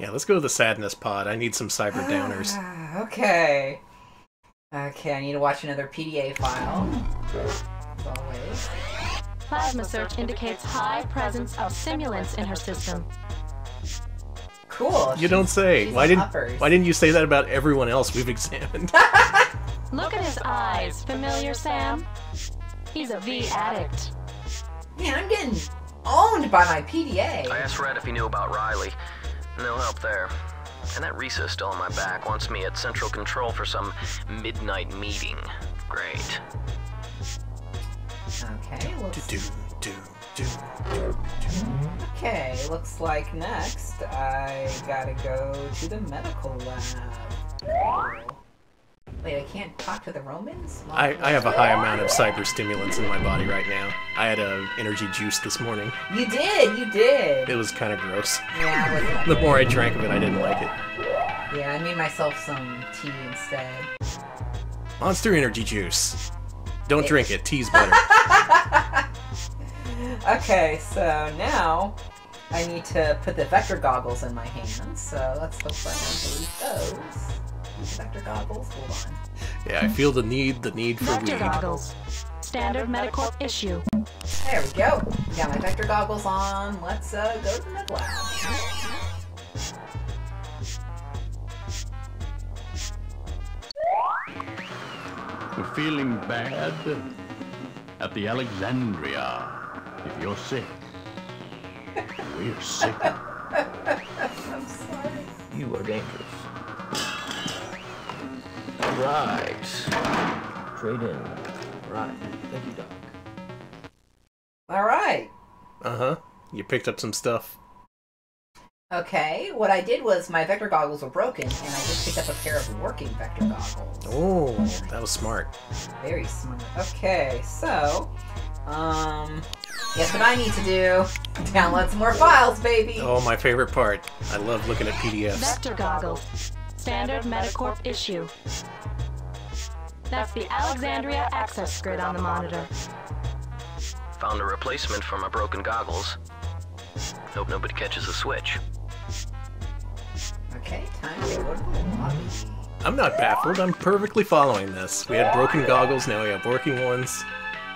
Yeah, let's go to the sadness pod. I need some cyber downers. Ah, okay. Okay, I need to watch another P D A file. As always. Plasma search indicates high presence of simulants in her system. Cool. You don't say. Why didn't uppers. Why didn't you say that about everyone else we've examined? Look at his eyes. Familiar, Sam? He's a V addict. Man, I'm getting owned by my P D A. I asked Red if he knew about Riley. No help there. And that Risa still on my back wants me at Central Control for some midnight meeting. Great. Okay, we'll do, do, do, do, do, do. Okay, looks like next I gotta go to the medical lab. Wait, I can't talk to the Romans? Why I, I have a high amount of cyber stimulants in my body right now. I had a energy juice this morning. You did, you did! It was kind of gross. Yeah, it wasn't. The more I drank of it, I didn't like it. Yeah, I made myself some tea instead. Monster energy juice. Don't it. Drink it, tea's better. Okay, so now... I need to put the vector goggles in my hands, so let's hope I don't delete those. Vector goggles, hold on. Yeah, I feel the need, the need for vector weed. Goggles. Standard Metacorp issue. There we go. Got my vector goggles on. Let's uh, go to the med lab. We're feeling bad at the Alexandria. If you're sick. We're sick. I'm sorry. You are dangerous. All right. Trade in. Right. Thank you, Doc. All right. Uh-huh. You picked up some stuff. Okay. What I did was my vector goggles were broken, and I just picked up a pair of working vector goggles. Oh, that was smart. Very smart. Okay, so... Um... Guess what I need to do? Download some more files, baby! Oh, my favorite part. I love looking at P D Fs. Vector goggles. Standard Metacorp issue. That's the Alexandria access grid on the monitor. Found a replacement for my broken goggles. Hope nobody catches the switch. Okay, time to go to the lobby. I'm not baffled. I'm perfectly following this. We had broken goggles, now we have working ones.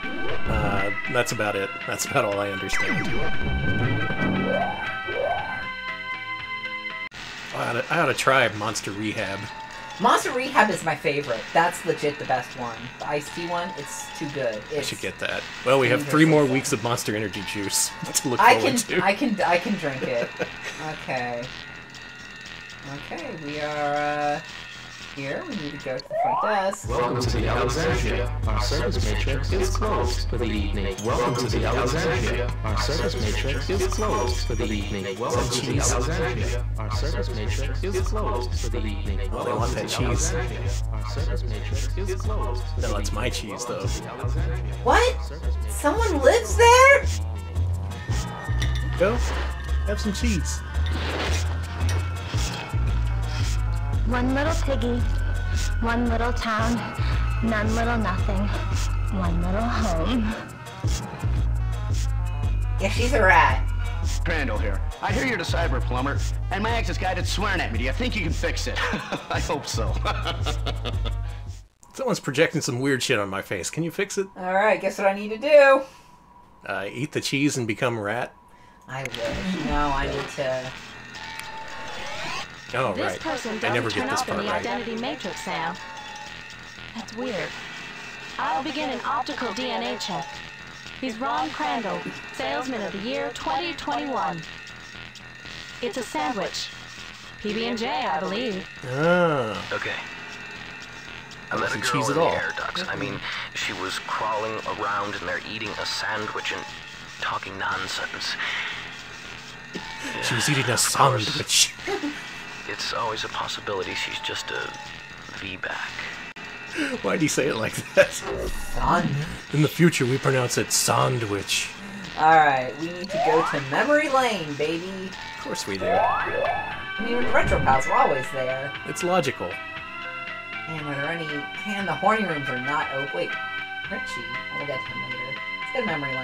Uh, that's about it. That's about all I understand. I ought to, I ought to try Monster Rehab. Monster Rehab is my favorite. That's legit the best one. The iced tea one, it's too good. It's I should get that. Well, we have three more weeks of Monster Energy juice to look I forward can, to. I can, I can drink it. Okay. Okay, we are uh, here. We need to go to the front desk. Welcome to the Alexandria. Our service matrix is closed for the evening. Welcome to the Alexandria. Our service matrix is closed for the evening. Welcome to the Alexandria. Our service matrix is closed for the evening. Well, I want that cheese. Our service matrix is closed. No, it's my cheese, though. What? Someone lives there? Go. Have some cheese. One little piggy, one little town, none little nothing, one little home. Yeah, she's a rat. Crandall here. I hear you're the cyber plumber, and my ex is guided swearing at me. Do you think you can fix it? I hope so. Someone's projecting some weird shit on my face. Can you fix it? Alright, guess what I need to do? Uh, eat the cheese and become a rat? I wish. No, I need to... Oh, this right. Person I never get this part right. Identity matrix now. That's weird. I'll begin an optical D N A check. He's Ron Crandall, Salesman of the Year twenty twenty-one. It's a sandwich. P B and J, I believe. Ah. Okay. I let a girl in the air ducts. I mean, she was crawling around and they're eating a sandwich and talking nonsense. She was eating a sandwich. It's always a possibility she's just a V-back. Why'd he say it like that? Sand. In the future, we pronounce it sandwich. Alright, we need to go to memory lane, baby. Of course we do. I mean, with Retro Pals, we're always there. It's logical. And were there any... Man, the horny rooms are not... Oh, wait. Richie. I'll get him later. Let's go to memory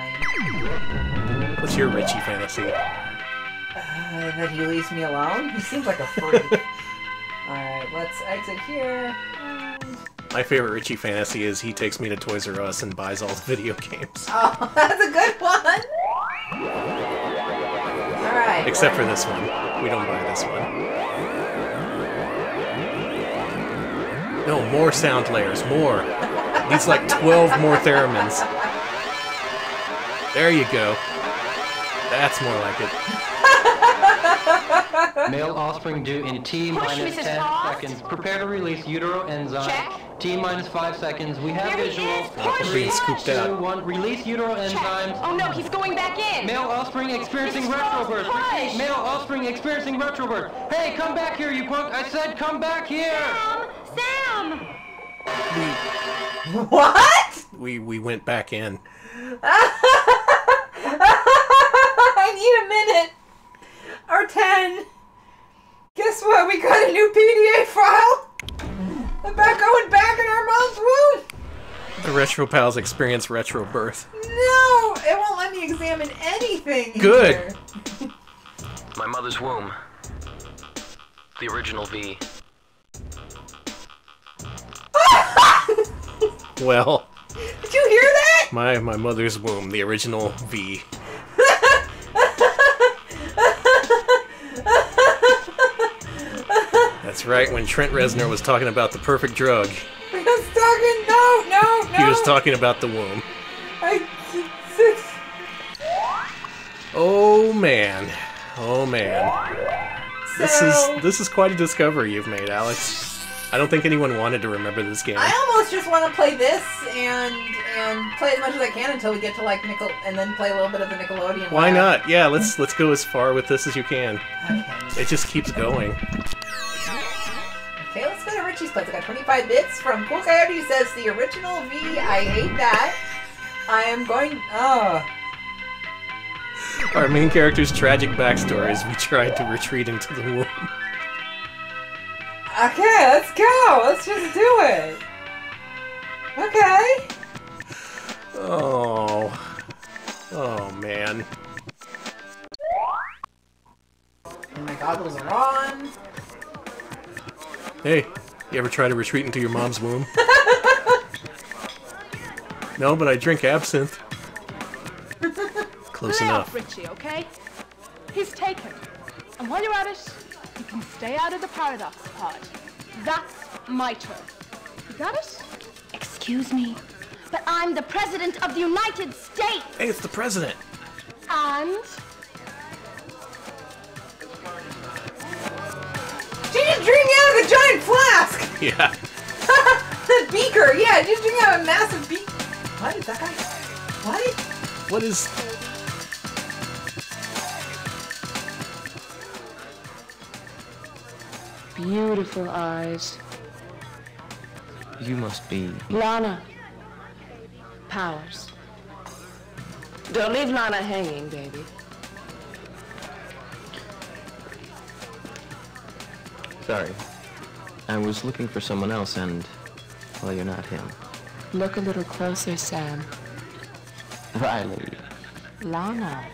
lane. What's your Richie fantasy? Uh, that he leaves me alone? He seems like a freak. Alright, let's exit here. And... My favorite Richie fantasy is he takes me to Toys R Us and buys all the video games. Oh, that's a good one! Alright. Except for this one. We don't buy this one. No, more sound layers. More. Needs like twelve more theremins. There you go. That's more like it. Male offspring due in T minus ten seconds. Prepare to release utero enzyme. Check. T minus five seconds. We have there visuals. Push. Being scooped out. two, one. Release utero enzymes. Oh no, he's going back in. Male offspring experiencing retrobirth. Repeat. Male offspring experiencing retrobirth. Hey, come back here, you punk. I said come back here. Sam! Sam! We, what? We, we went back in. I need a minute. Or ten. Guess what? We got a new P D A file about going back in our mom's womb. The Retro Pals experience retro birth. No, it won't let me examine anything. Good. Either. My mother's womb. The original V. Well. Did you hear that? My my mother's womb. The original V. That's right, when Trent Reznor was talking about the perfect drug. He was talking, no, no, no. He was talking about the womb. I, oh man, oh man. So, this is this is quite a discovery you've made, Alex. I don't think anyone wanted to remember this game. I almost just want to play this and and play as much as I can until we get to like Nickel, and then play a little bit of the Nickelodeon. Why lab. Not? Yeah, let's let's go as far with this as you can. Okay. It just keeps going. Okay, let's go to Richie's place. I got twenty-five bits from Cool Coyote who says the original V. I hate that. I am going. Oh. Our main character's tragic backstory is we tried to retreat into the womb. Okay, let's go. Let's just do it. Okay. Oh. Oh man. And my goggles are on. Hey, you ever try to retreat into your mom's womb? No, but I drink absinthe. Close stay enough. Off Richie, okay? He's taken. And while you're at it, you can stay out of the paradox part. That's my turn. You got it? Excuse me, but I'm the President of the United States! Hey, it's the President! And... she just drew me out of a giant flask! Yeah. The beaker, yeah, just drew me out of a massive beaker. What is that guy? What? What is... beautiful eyes. You must be... Lana. Powers. Don't leave Lana hanging, baby. Sorry. I was looking for someone else and... well, you're not him. Look a little closer, Sam. Riley. Lana.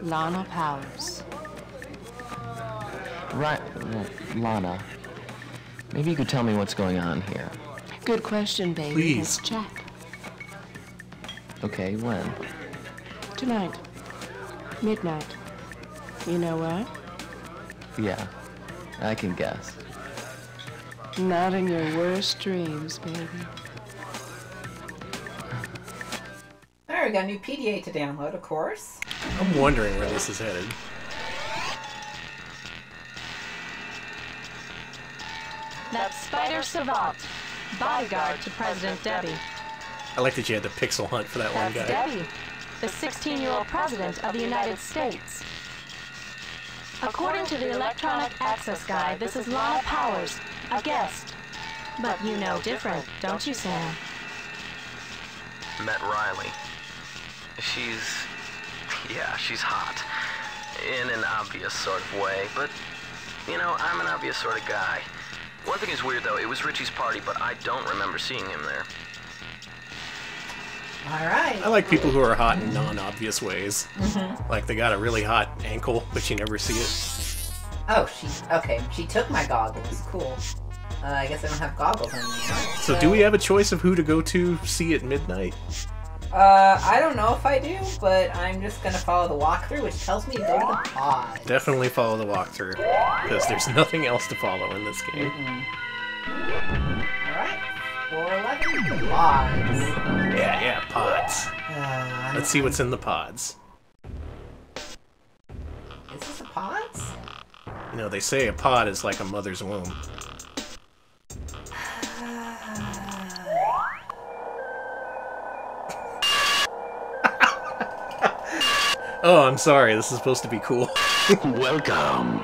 Lana Powers. Right, well, Lana. Maybe you could tell me what's going on here. Good question, baby. Please. Let's chat. Okay, when? Tonight. Midnight. You know where? Yeah, I can guess. Not in your worst dreams, baby. Alright, we got a new P D A to download, of course. I'm wondering where this is headed. That spider savant, bodyguard to President Debbie. I like that you had the pixel hunt for that That's one guy. Debbie, the sixteen-year-old President of the United States. According to the Electronic Access Guide, this is Lana Powers, a guest. But you know different, don't you, Sam? Met Riley. She's... yeah, she's hot. In an obvious sort of way, but... you know, I'm an obvious sort of guy. One thing is weird, though. It was Richie's party, but I don't remember seeing him there. All right. I like people who are hot in non-obvious ways. Mm-hmm. Like they got a really hot ankle, but you never see it. Oh, she... okay. She took my goggles. Cool. Uh, I guess I don't have goggles anymore. So, so do we have a choice of who to go to see at midnight? Uh, I don't know if I do, but I'm just gonna follow the walkthrough, which tells me to go to the pod. Definitely follow the walkthrough, because there's nothing else to follow in this game. Mm-hmm. Alright, four eleven, pods. Yeah, yeah, pods. Uh, Let's see what's in the pods. Is this a pods? You know, they say a pod is like a mother's womb. Oh, I'm sorry. This is supposed to be cool. Welcome.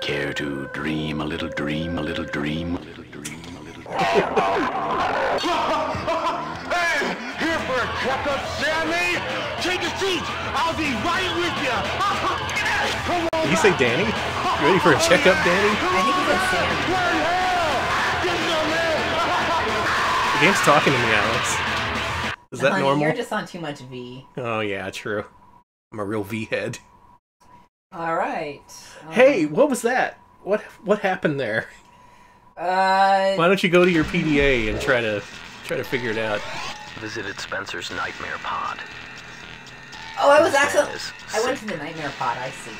Care to dream a little dream, a little dream, a little dream, a little dream? Hey! Here for a checkup, Sammy? Take a seat. I'll be right with you. Come on. Did you say Danny? You ready for a checkup, Danny? The game's talking to me, Alex. Is that uh, normal? You're just on too much V. Oh, yeah, true. I'm a real V-head. Alright. Um, hey, what was that? What what happened there? Uh... Why don't you go to your P D A and try to try to figure it out? Visited Spencer's Nightmare Pod. Oh, I was actually... I went to the Nightmare Pod, I see.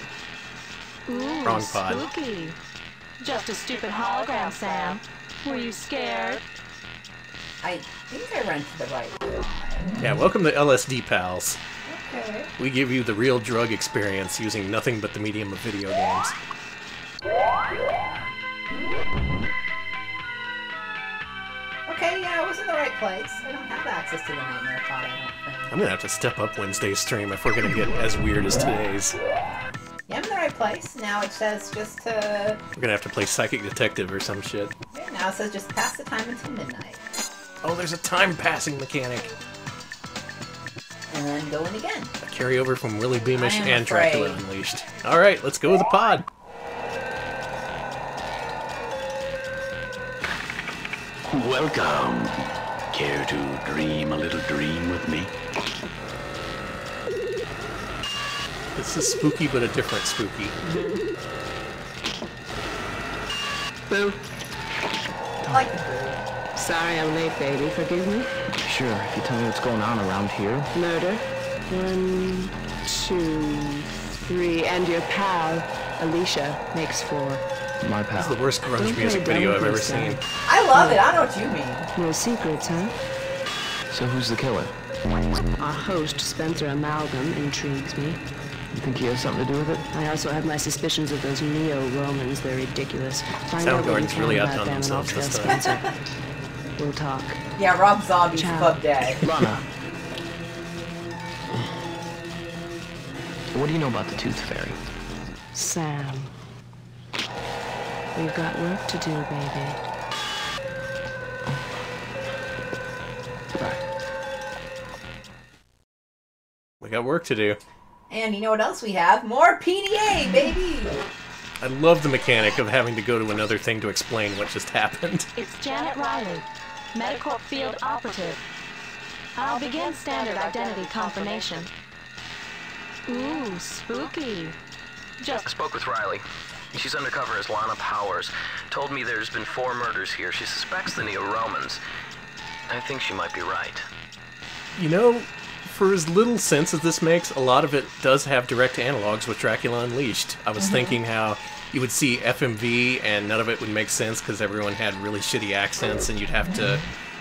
Ooh, wrong pod. Spooky. Just a stupid hologram, Sam. Were you scared? I think I ran to the right. Yeah, welcome to L S D Pals. Okay. We give you the real drug experience using nothing but the medium of video games. Okay, yeah, I was in the right place. I don't have access to the Nightmare Pod, I don't think. I'm gonna have to step up Wednesday's stream if we're gonna get as weird as today's. Yeah, I'm in the right place. Now it says just to... we're gonna have to play Psychic Detective or some shit. Yeah, now it says just pass the time until midnight. Oh, there's a time-passing mechanic. And then go in again. A carryover from Willie Beamish and afraid. Dracula Unleashed. Alright, let's go with the pod. Welcome. Care to dream a little dream with me? This is spooky, but a different spooky. Boo. I like the boo. Sorry I'm late, baby. Forgive me? Sure, if you tell me what's going on around here. Murder. One, two, three, and your pal, Alicia, makes four. My pal. That's the worst grunge music video I've ever seen. I love it. I know what you mean. No secrets, huh? So who's the killer? Our host, Spencer Amalgam, intrigues me. You think he has something to do with it? I also have my suspicions of those Neo-Romans. They're ridiculous. Find out what you can really about them and I'll tell Spencer. We'll talk. Yeah, Rob Zombie's Club Dead. Lana. What do you know about the Tooth Fairy? Sam. We've got work to do, baby. Bye. We got work to do. And you know what else we have? More P D A, baby! I love the mechanic of having to go to another thing to explain what just happened. It's Janet Riley, Metacorp Field Operative. I'll begin standard identity confirmation. Ooh, spooky. Just spoke with Riley. She's undercover as Lana Powers. Told me there's been four murders here. She suspects the Neo-Romans. I think she might be right. You know, for as little sense as this makes, a lot of it does have direct analogs with Dracula Unleashed. I was mm-hmm. thinking how you would see F M V and none of it would make sense because everyone had really shitty accents, and you'd have to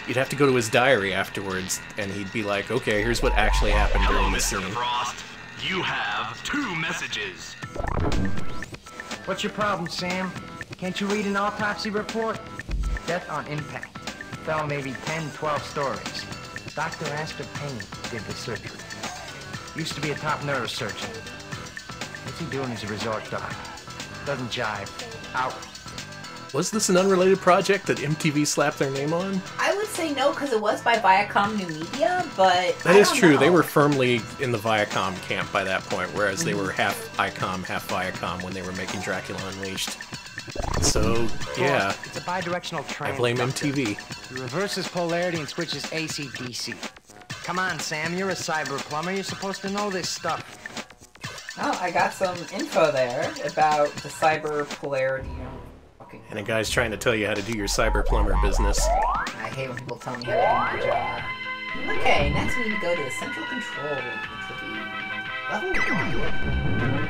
you'd have to go to his diary afterwards, and he'd be like, "Okay, here's what actually happened during the scene." Hello, Mister Frost. You have two messages. What's your problem, Sam? Can't you read an autopsy report? Death on impact. Fell maybe ten, twelve stories. Doctor Astor Payne did the surgery. Used to be a top neurosurgeon. What's he doing as a resort doc? Doesn't jive. Out. Was this an unrelated project that M T V slapped their name on? I would say no, because it was by Viacom New Media, but that I is don't true. Know. They were firmly in the Viacom camp by that point, whereas mm-hmm. they were half ICOM, half Viacom when they were making Dracula Unleashed. So, yeah, it's a bi-directional train. I blame M T V. It reverses polarity and switches A C D C. Come on, Sam, you're a cyber plumber. You're supposed to know this stuff. Oh, I got some info there about the cyber polarity. Okay. And a guy's trying to tell you how to do your cyber plumber business. I hate when people tell me how to do my job. Okay, next we need to go to the central control, which will be level one.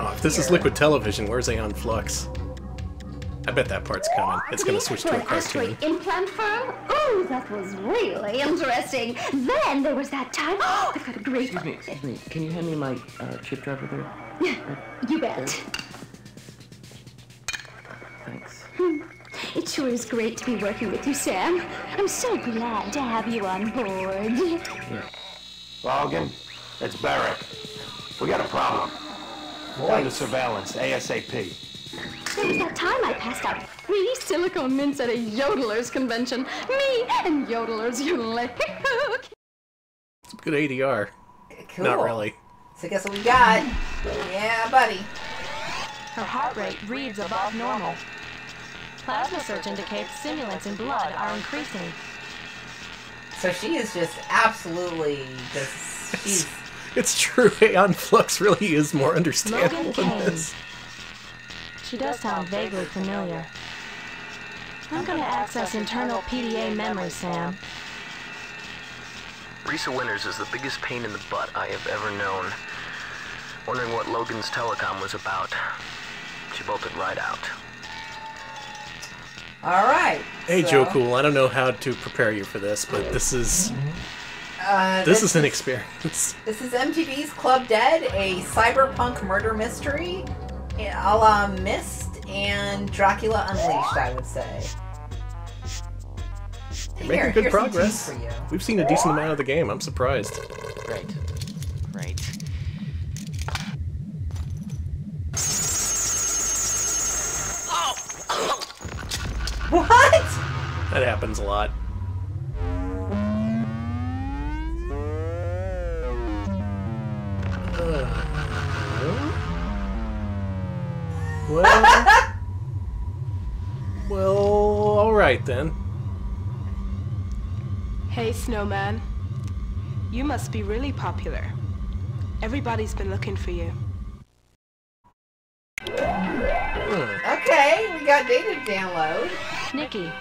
Oh, if this is Liquid Television, where's Aeon Flux? I bet that part's coming. It's going to switch to a cartoon. Implant firm? Oh, that was really interesting. Then there was that time. Oh, I've got a great. Excuse me, excuse me. Can you hand me my uh, chip drive over there? Yeah, you bet. Thanks. Hmm. It sure is great to be working with you, Sam. I'm so glad to have you on board. Yeah. Logan, it's Barrett. We got a problem. We're under surveillance, ASAP. There was that time I passed out three silicone mints at a yodeler's convention. Me and yodelers, yodeler. It's a good A D R. Cool. Not really. So guess what we got? Yeah, buddy. Her heart rate reads above normal. Plasma search indicates stimulants in blood are increasing. So she is just absolutely just... She's... It's true, Aeon Flux really is more understandable than this. She does sound vaguely familiar. I'm gonna access internal P D A memory, Sam. Risa Winters is the biggest pain in the butt I have ever known. Wondering what Logan's telecom was about. She bolted right out. Alright. Hey, so. Joe Cool, I don't know how to prepare you for this, but this is... Uh, this, this is an experience. This is M T V's Club Dead, a cyberpunk murder mystery a la Myst and Dracula Unleashed, I would say. Making Here, good progress. We've seen a decent amount of the game. I'm surprised. Great. Great. Oh. What? That happens a lot. Well, well, all right then. Hey, Snowman. You must be really popular. Everybody's been looking for you. Okay, we got data to download. Nikki,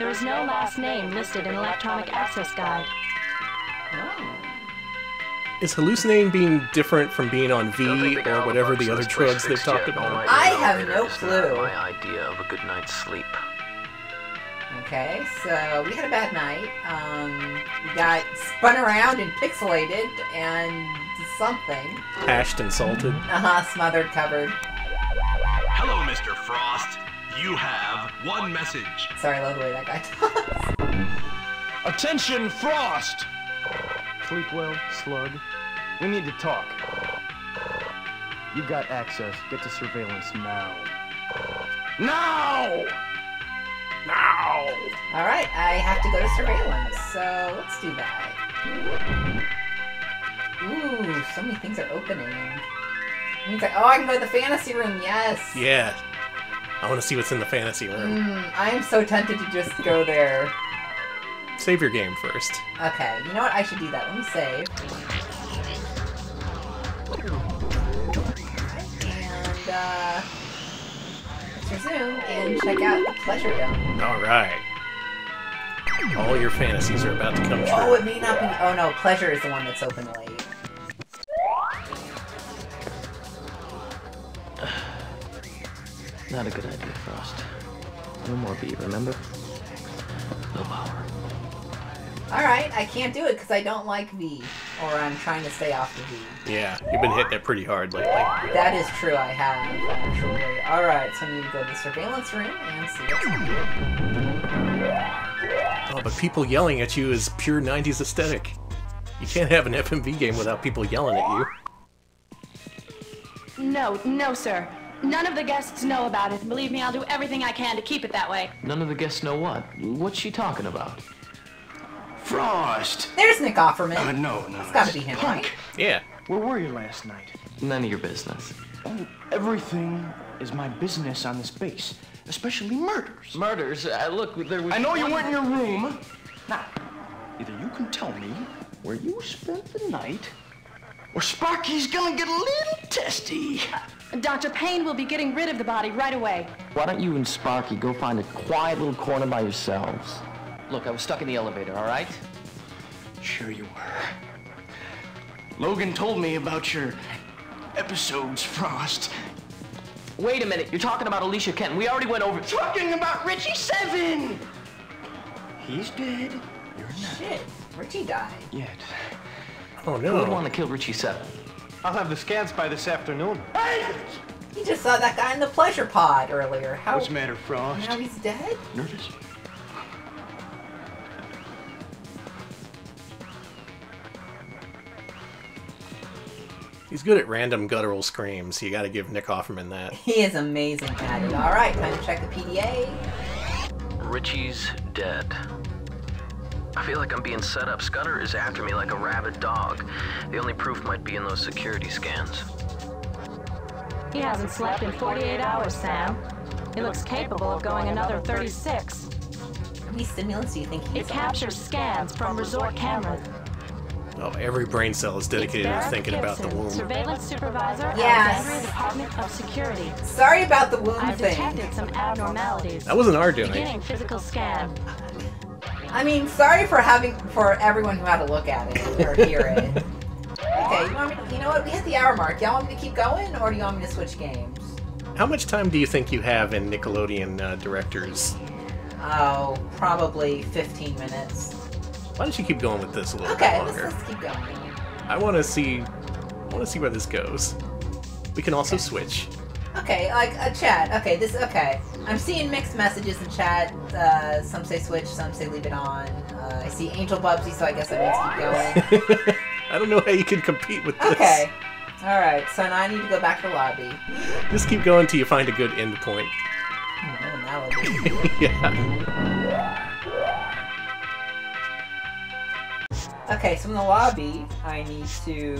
there is no last name listed in Electronic Access Guide. Oh. Is hallucinating being different from being on V or whatever the other drugs they've talked about? I have no clue. My idea of a good night's sleep. Okay, so we had a bad night. Um, we got spun around and pixelated and something. Hashed and salted. Uh-huh, smothered, covered. Hello, Mister Frost. You have one message. Sorry, I love the way that guy talks. Attention, Frost! Sleep well, slug. We need to talk. You've got access. Get to surveillance now. Now! Now! Alright, I have to go to surveillance, so let's do that. Ooh, so many things are opening. It's like, oh, I can go to the fantasy room, yes! Yeah. I want to see what's in the fantasy room. Mm, I am so tempted to just go there. Save your game first. Okay, you know what? I should do that. Let me save. And, uh... let's resume and check out the Pleasure Dome. Alright. All your fantasies are about to come true. Oh, it may not be... Oh, no. Pleasure is the one that's open late. Not a good idea, Frost. No more B, remember? No power. Alright, I can't do it because I don't like V, or I'm trying to stay off the V. Yeah, you've been hit that pretty hard lately. That is true, I have, actually. Alright, so I need to go to the surveillance room and see what's happening. Oh, but people yelling at you is pure nineties aesthetic. You can't have an F M V game without people yelling at you. No, no, sir. None of the guests know about it. Believe me, I'll do everything I can to keep it that way. None of the guests know what? What's she talking about? Frost! There's Nick Offerman. Uh, no, no. It's gotta be him, right? Yeah. Where were you last night? None of your business. Oh, everything is my business on this base, especially murders. Murders? Uh, look, there was... I know you weren't in your room. Now, either you can tell me where you spent the night, or Sparky's gonna get a little testy. Uh, Doctor Payne will be getting rid of the body right away. Why don't you and Sparky go find a quiet little corner by yourselves? Look, I was stuck in the elevator, all right? Sure you were. Logan told me about your episodes, Frost. Wait a minute, you're talking about Alicia Kenton. We already went over... Talking about Richie Seven! He's dead. You're not. Shit, Richie died. Yet. Oh, no. I would want to kill Richie Seven. I'll have the scans by this afternoon. Hey! You just saw that guy in the pleasure pod earlier. How... What's the matter, Frost? Now he's dead? Nervous? He's good at random guttural screams. You gotta give Nick Offerman that. He is amazing at it. Alright, time to check the P D A. Richie's dead. I feel like I'm being set up. Scudder is after me like a rabid dog. The only proof might be in those security scans. He hasn't slept in forty-eight hours, Sam. He looks capable of going another thirty-six. How many stimulants do you think he's on? It captures scans from resort cameras. Oh, every brain cell is dedicated to thinking Gibson, about the womb. Surveillance supervisor, yes. Alexandria Department of Security. Sorry about the womb I've thing. Detected some abnormalities. That wasn't our doing. Beginning physical scan. I mean, sorry for having for everyone who had to look at it or hear it. Okay, you want me to, you know what? We hit the hour mark. Y'all want me to keep going, or do you want me to switch games? How much time do you think you have in Nickelodeon uh, directors? Oh, probably fifteen minutes. Why don't you keep going with this a little okay, bit longer? Okay, let's, let's keep going. I want to see, I want to see where this goes. We can also okay. switch. Okay, like a chat. Okay, this. Okay, I'm seeing mixed messages in chat. Uh, some say switch, some say leave it on. Uh, I see Angel Bubsy, so I guess I need to keep going. I don't know how you can compete with this. Okay. All right. So now I need to go back to the lobby. Just keep going till you find a good end point. Oh, now it is. Yeah. Okay, so in the lobby, I need to...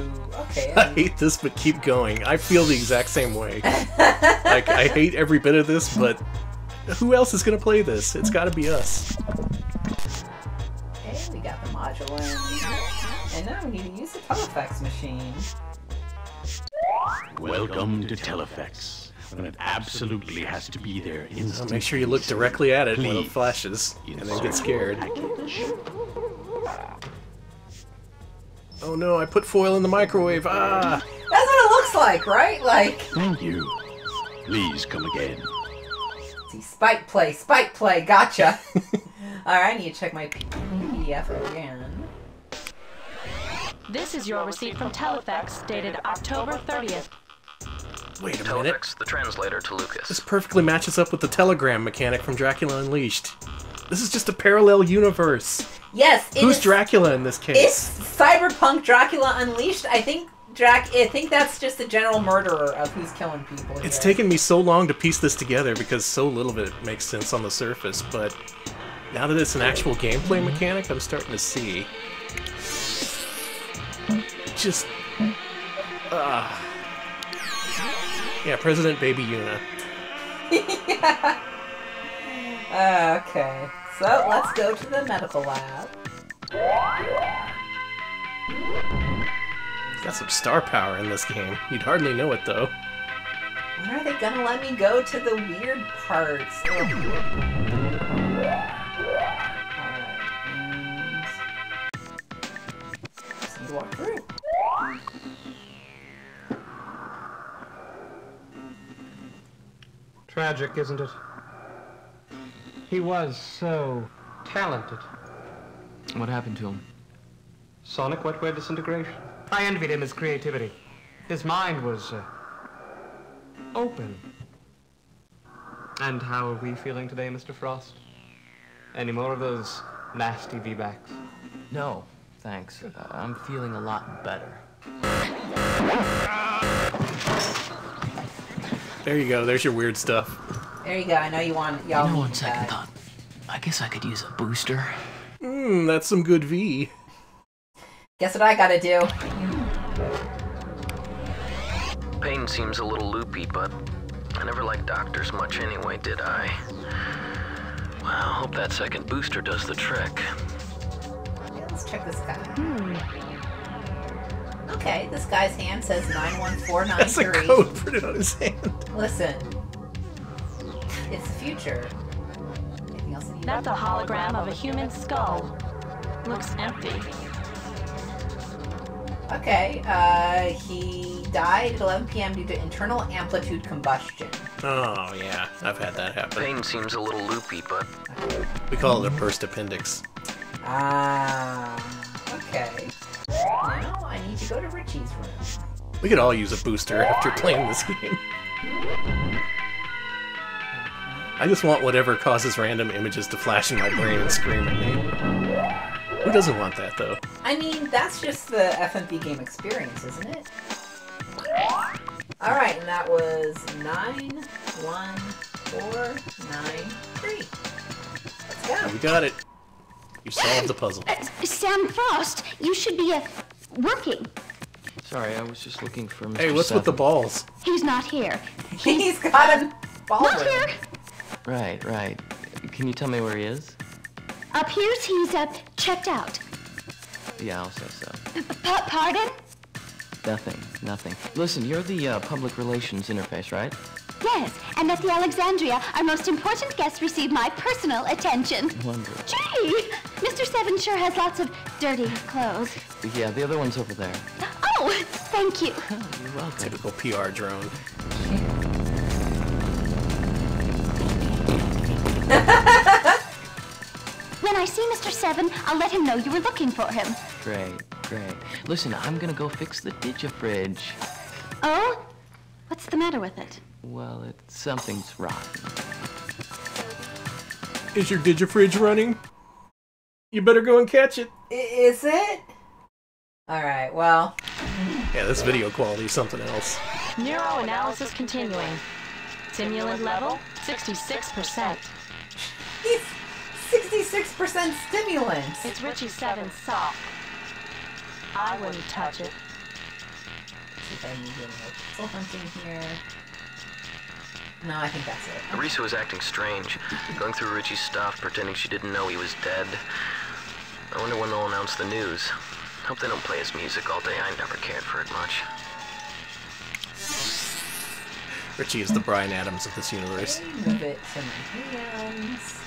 Okay. I, need... I hate this, but keep going. I feel the exact same way. Like, I hate every bit of this, but who else is going to play this? It's got to be us. Okay, we got the module in. And now we need to use the TeleFX machine. Welcome to TeleFX. When it absolutely has to be there instantly. Make sure you look directly at it Please. When it flashes, and then get scared. Oh no, I put foil in the microwave. Ah! That's what it looks like, right? Like. Thank you. Please come again. See, spike play, spike play, gotcha. Alright, I need to check my P D F again. This is your receipt from TeleFX, dated October thirtieth. Wait a minute. TeleFX, the translator to Lucas. This perfectly matches up with the telegram mechanic from Dracula Unleashed. This is just a parallel universe. Yes, it Who's is, Dracula in this case? It's Cyberpunk Dracula Unleashed. I think Drac I think that's just the general murderer of who's killing people. It's here. Taken me so long to piece this together because so little of it makes sense on the surface, but now that it's an actual gameplay mechanic, I'm starting to see. Just uh, Yeah, President Baby Yuna. Yeah. Uh, okay. So let's go to the medical lab. Got some star power in this game. You'd hardly know it though. When are they gonna let me go to the weird parts? Alright, and just need to walk through. Tragic, isn't it? He was so talented. What happened to him? Sonic wet-wave disintegration. I envied him his creativity. His mind was uh, open. And how are we feeling today, Mister Frost? Any more of those nasty V-backs? No, thanks. Uh, I'm feeling a lot better. There you go. There's your weird stuff. There you go. I know you want y'all. You know, on second thought, I guess I could use a booster. Mmm, that's some good V. Guess what I gotta do? Pain seems a little loopy, but I never liked doctors much anyway, did I? Well, I hope that second booster does the trick. Yeah, let's check this guy. Hmm. Okay, this guy's hand says nine one four nine three. That's a code printed on his hand. Listen. It's the future. Anything else that That's a hologram of a human skull. Looks empty. Okay, uh, he died at eleven p m due to internal amplitude combustion. Oh, yeah. I've had that happen. Pain seems a little loopy, but... We call it a burst appendix. Ah, uh, okay. Now I need to go to Richie's room. We could all use a booster after playing this game. I just want whatever causes random images to flash in my brain and scream at me. Who doesn't want that, though? I mean, that's just the F M V game experience, isn't it? Alright, and that was nine one four nine three. Let's go. You got it. You solved the puzzle. Uh, Sam Frost, you should be, uh, working. Sorry, I was just looking for Mister Hey, what's Seven. With the balls? He's not here. He's, He's got a ball Not ring. Here! Right, right. Can you tell me where he is? Appears he's uh, checked out. Yeah, I'll say so. P-pardon? Nothing, nothing. Listen, you're the uh, public relations interface, right? Yes, and at the Alexandria, our most important guests receive my personal attention. Wonderful. Gee! Mister Seven sure has lots of dirty clothes. Yeah, the other one's over there. Oh, thank you. Oh, you're welcome. Typical P R drone. When I see Mister Seven, I'll let him know you were looking for him. Great, great. Listen, I'm gonna go fix the digifridge. Oh? What's the matter with it? Well, it something's rotten. Is your digifridge running? You better go and catch it. I is it? All right. Well. Yeah, this video quality is something else. Neuroanalysis continuing. Stimulant level sixty-six percent. He's sixty-six percent stimulants. It's Richie Seven's sock. I wouldn't touch it. See if I can get a little hunting here. No, I think that's it. Okay. Arisa was acting strange, going through Richie's stuff, pretending she didn't know he was dead. I wonder when they'll announce the news. Hope they don't play his music all day. I never cared for it much. Richie is the Bryan Adams of this universe. Okay, move it to my hands.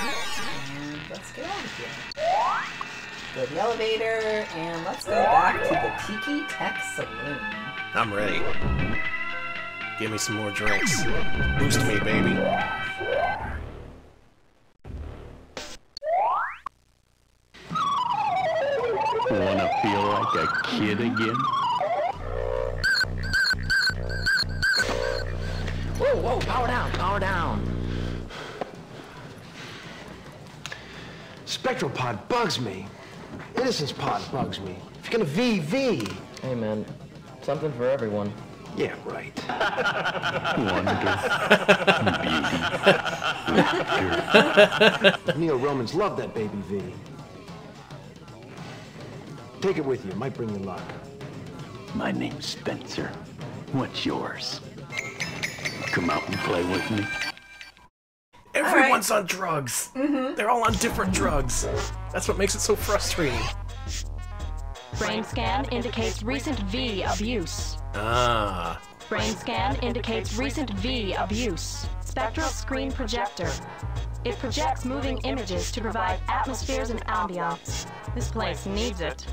And let's get out of here. Get an elevator, and let's go back to the Tiki Tech Saloon. I'm ready. Give me some more drinks. Boost me, baby. Wanna feel like a kid again? Whoa, whoa, power down, power down. Spectropod bugs me. Innocence pod bugs me. If you're gonna V V. Hey man, something for everyone. Yeah, right. Wonderful. Beauty. Neo-Romans love that baby V. Take it with you. It might bring you luck. My name's Spencer. What's yours? Come out and play with me. Everyone's right. on drugs. Mm-hmm. They're all on different drugs. That's what makes it so frustrating. Brain scan indicates recent V abuse. Ah. Brain scan indicates recent V abuse. Spectral screen projector. It projects moving images to provide atmospheres and ambiance. This place needs it.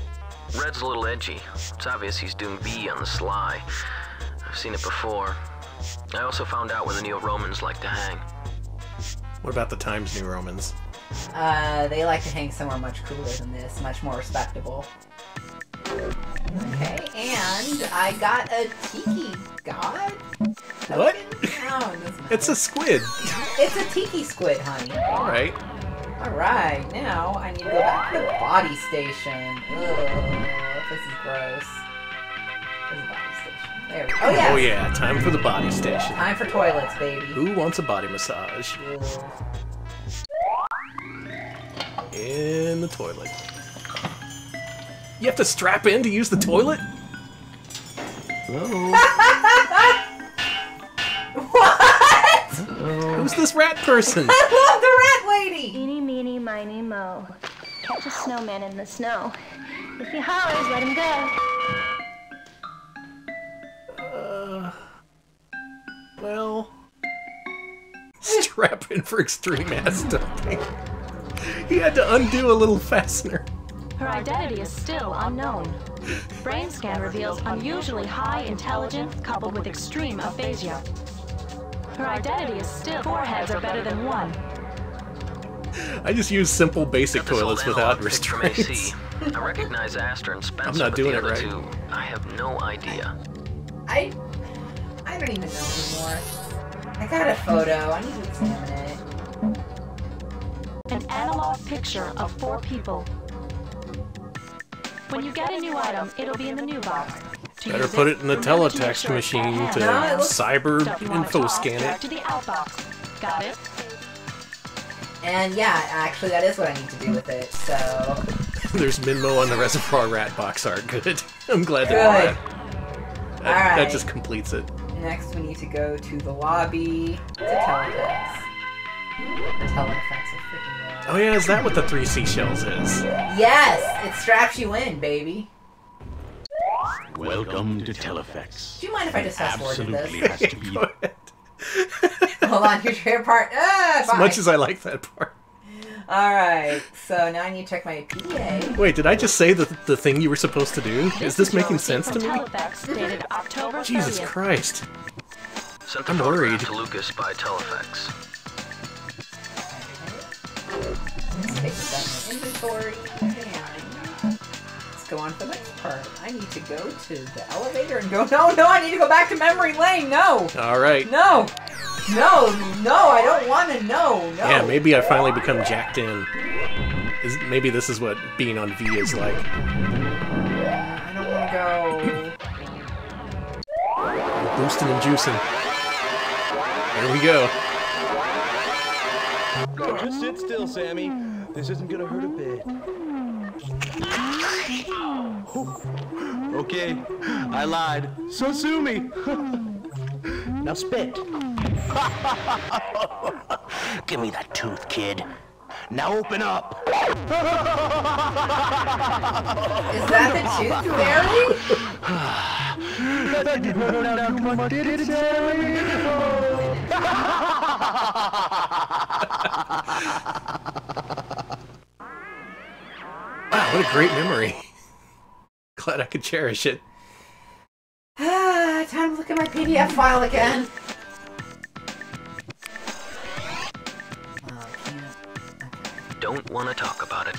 Red's a little edgy. It's obvious he's doing V on the sly. I've seen it before. I also found out where the Neo-Romans like to hang. What about the Times New Romans? Uh, they like to hang somewhere much cooler than this, much more respectable. Okay, and I got a Tiki God? What? No, it it's a squid. It's a Tiki squid, honey. Alright. Alright, now I need to go back to the body station. Ugh, this is gross. There's a body station. There we go. Oh, yes. Oh yeah, time for the body station. Time for toilets, baby. Who wants a body massage? Ugh. In the toilet. You have to strap in to use the toilet? Hello? What? Uh-oh. Who's this rat person? I love the rat lady! Eeny, meeny, miny, moe. Catch a snowman in the snow. If he hollers, let him go. Uh... Well... Strap in for extreme ass dumping. He had to undo a little fastener. Her identity is still unknown. Brain scan reveals unusually high intelligence coupled with extreme aphasia. Her identity is still... Four heads are better than one. I just use simple basic toilets without restraints. I recognize Astor and Spencer, I'm not doing it right. Two, I have no idea. I... I don't even know anymore. I got a photo. I need to examine it. An analog picture of four people. When you get a new item, it'll be in the new box. To Better put it in the teletext to machine to no, cyber so info scan it. To the outbox. Got it? And yeah, actually that is what I need to do with it, so... There's Minmo on the Reservoir Rat box art. Good. I'm glad they that. That, right. that just completes it. Next we need to go to the lobby to teletext. TeleFX is freaking bad. Oh yeah, is that what the three seashells is? Yes! It straps you in, baby. Welcome to TeleFX. Do you mind if I just fast forward to this? Absolutely has to be. Go ahead. Hold on, here's your part. Ah, as bye. much as I like that part. Alright, so now I need to check my P D A. Wait, did I just say the, the thing you were supposed to do? Is this making sense to me? October thirtieth. Jesus Christ. Sent the I'm worried. To Lucas by TeleFX. Let's take this out of inventory, and let's go on to the next part. I need to go to the elevator and go- No, no, I need to go back to memory lane, no! Alright. No! No, no, I don't want to know, no! Yeah, maybe I finally become jacked in. Is, maybe this is what being on V is like. I don't want to go... We're boosting and juicing. There we go. No, just sit still, Sammy. This isn't gonna hurt a bit. Okay, I lied. So sue me. Now spit. Give me that tooth, kid. Now open up. Is that the tooth fairy? That didn't burn out too much, did it, Sammy? Wow, what a a great memory. Glad I could cherish it. Ah, time to look at my P D F file again. Oh, yeah. Okay. Don't want to talk about it.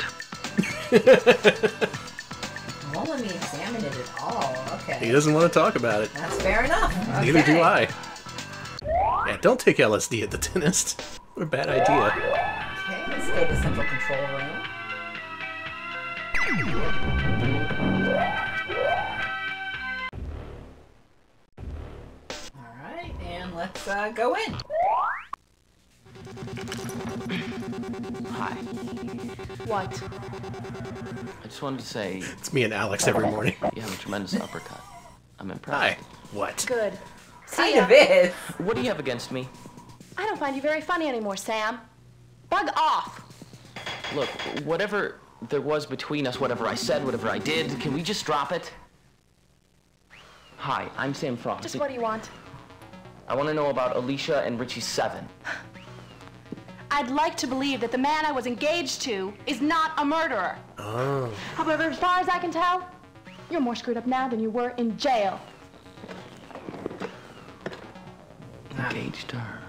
Won't let me examine it at all. Okay. He doesn't want to talk about it. That's fair enough. Okay. Neither do I. Yeah, don't take L S D at the dentist. What a bad idea. Okay, let's go to the central control room. Alright, and let's uh, go in. Hi. What? I just wanted to say... It's me and Alex every morning. You have a tremendous uppercut. I'm impressed. Hi. What? Good. See kind of is. What do you have against me? I don't find you very funny anymore, Sam. Bug off! Look, whatever... there was between us, whatever I said, whatever I did. Can we just drop it? Hi, I'm Sam Frost. Just what do you want? I want to know about Alicia and Richie Seven. I'd like to believe that the man I was engaged to is not a murderer. Oh. However, as far as I can tell, you're more screwed up now than you were in jail. Engaged to her.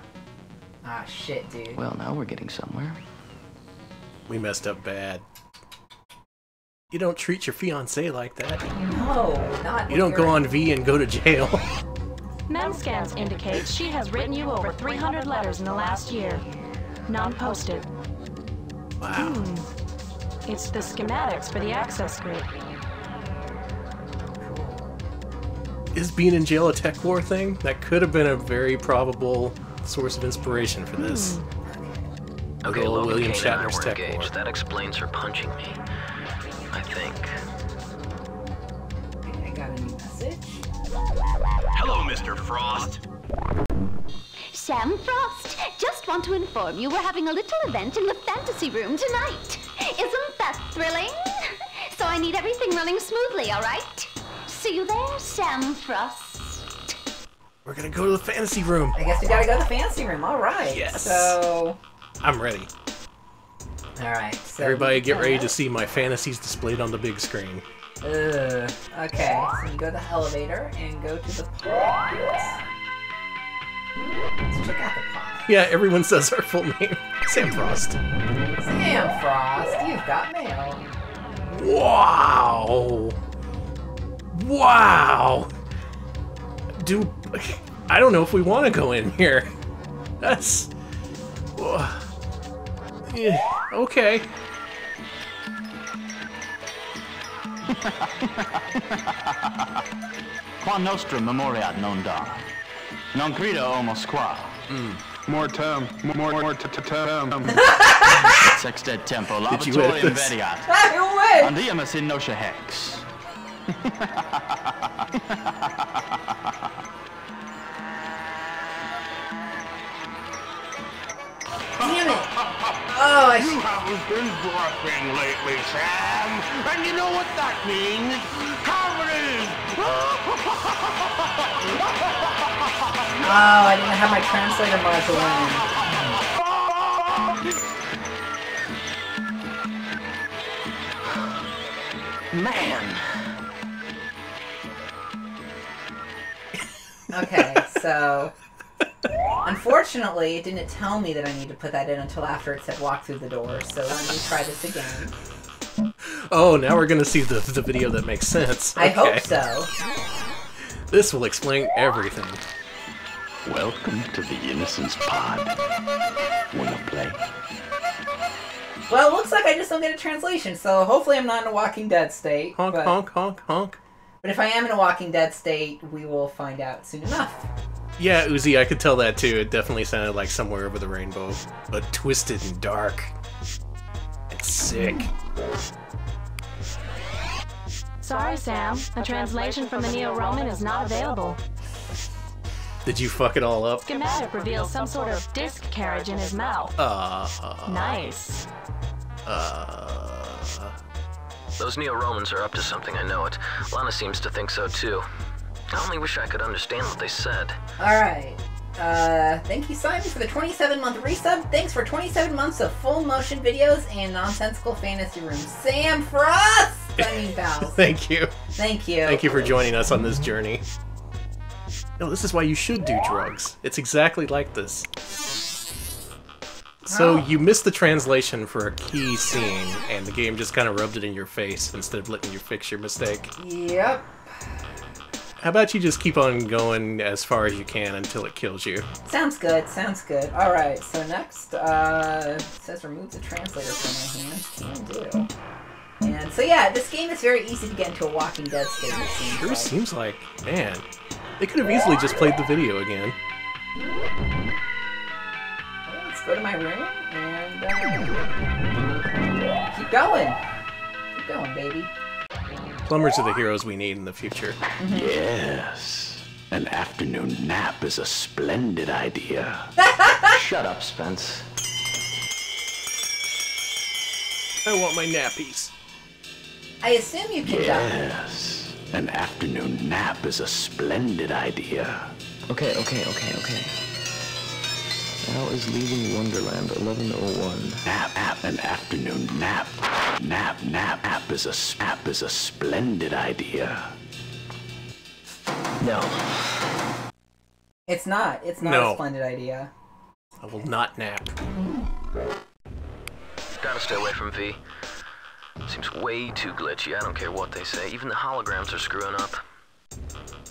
Ah, shit, dude. Well, now we're getting somewhere. We messed up bad. You don't treat your fiance like that. No, not. You don't go on V and go to jail. Mem scans indicate she has written you over three hundred letters in the last year. Non-posted. Wow. Hmm. It's the schematics for the access grid. Is being in jail a tech war thing? That could have been a very probable source of inspiration for this. Hmm. Okay, Logan, William Kate Shatner's and I were engaged. That explains her punching me. I think. I got a new message. Hello, Mister Frost. Sam Frost, just want to inform you we're having a little event in the fantasy room tonight. Isn't that thrilling? So I need everything running smoothly, all right? See you there, Sam Frost. We're gonna go to the fantasy room. I guess we gotta go to the fantasy room, all right. Yes. So... I'm ready. Alright, so... Everybody get ready to see my fantasies displayed on the big screen. Ugh. Okay, so you go to the elevator and go to the pod. Let's check out the pod. Yeah, everyone says our full name. Sam Frost. Sam Frost, you've got mail. Wow! Wow! Do... I don't know if we want to go in here. That's... Ugh. Yeah, okay. Qua nostra memoriat non da. Non credo homo squa. More term. More more term. Sextet tempo. Lavatore inveriat. Andiamus in nocia hex. Damn it! Oh, I you haven't been barking lately, Sam, and you know what that means? Cameron! Oh, I didn't have my translator module on. Man. Okay, so. Unfortunately, it didn't tell me that I need to put that in until after it said walk through the door, so let me try this again. Oh, now we're gonna see the, the video that makes sense. Okay. I hope so. This will explain everything. Welcome to the Innocence Pod. Wanna play? Well, it looks like I just don't get a translation, so hopefully I'm not in a Walking Dead state. Honk, but... honk, honk, honk. But if I am in a Walking Dead state, we will find out soon enough. Yeah, Uzi, I could tell that too. It definitely sounded like Somewhere Over the Rainbow, but twisted and dark. It's sick. Sorry, Sam. A translation from the Neo-Roman is not available. Did you fuck it all up? Schematic reveals some sort of disc carriage in his mouth. Uh, uh nice. Uh. Those Neo-Romans are up to something, I know it. Lana seems to think so too. I only wish I could understand what they said. Alright. Uh, thank you, Simon, for the twenty-seven month resub. Thanks for twenty-seven months of full motion videos and nonsensical fantasy rooms. Sam Frost! I mean, pals. Thank you. Thank you. Thank you for joining us on this journey. No, this is why you should do drugs. It's exactly like this. So you missed the translation for a key scene, and the game just kind of rubbed it in your face instead of letting you fix your mistake. Yep. How about you just keep on going as far as you can until it kills you? Sounds good, sounds good. Alright, so next, uh, it says remove the translator from my hands. Can do. And so yeah, this game is very easy to get into a Walking Dead state. It seems sure like. seems like, man, they could have easily just played the video again. Well, let's go to my room and uh, keep going. Keep going, baby. Plumbers are the heroes we need in the future. Mm-hmm. Yes, an afternoon nap is a splendid idea. Shut up, Spence. I want my nappies. I assume you can. Yes, die. An afternoon nap is a splendid idea. Okay, okay, okay, okay. Now is leaving Wonderland eleven oh one. Nap, nap, an afternoon nap. Nap, nap, nap is a snap is a splendid idea. No. It's not. It's not no. a splendid idea. I will not nap. Gotta stay away from V. Seems way too glitchy. I don't care what they say. Even the holograms are screwing up.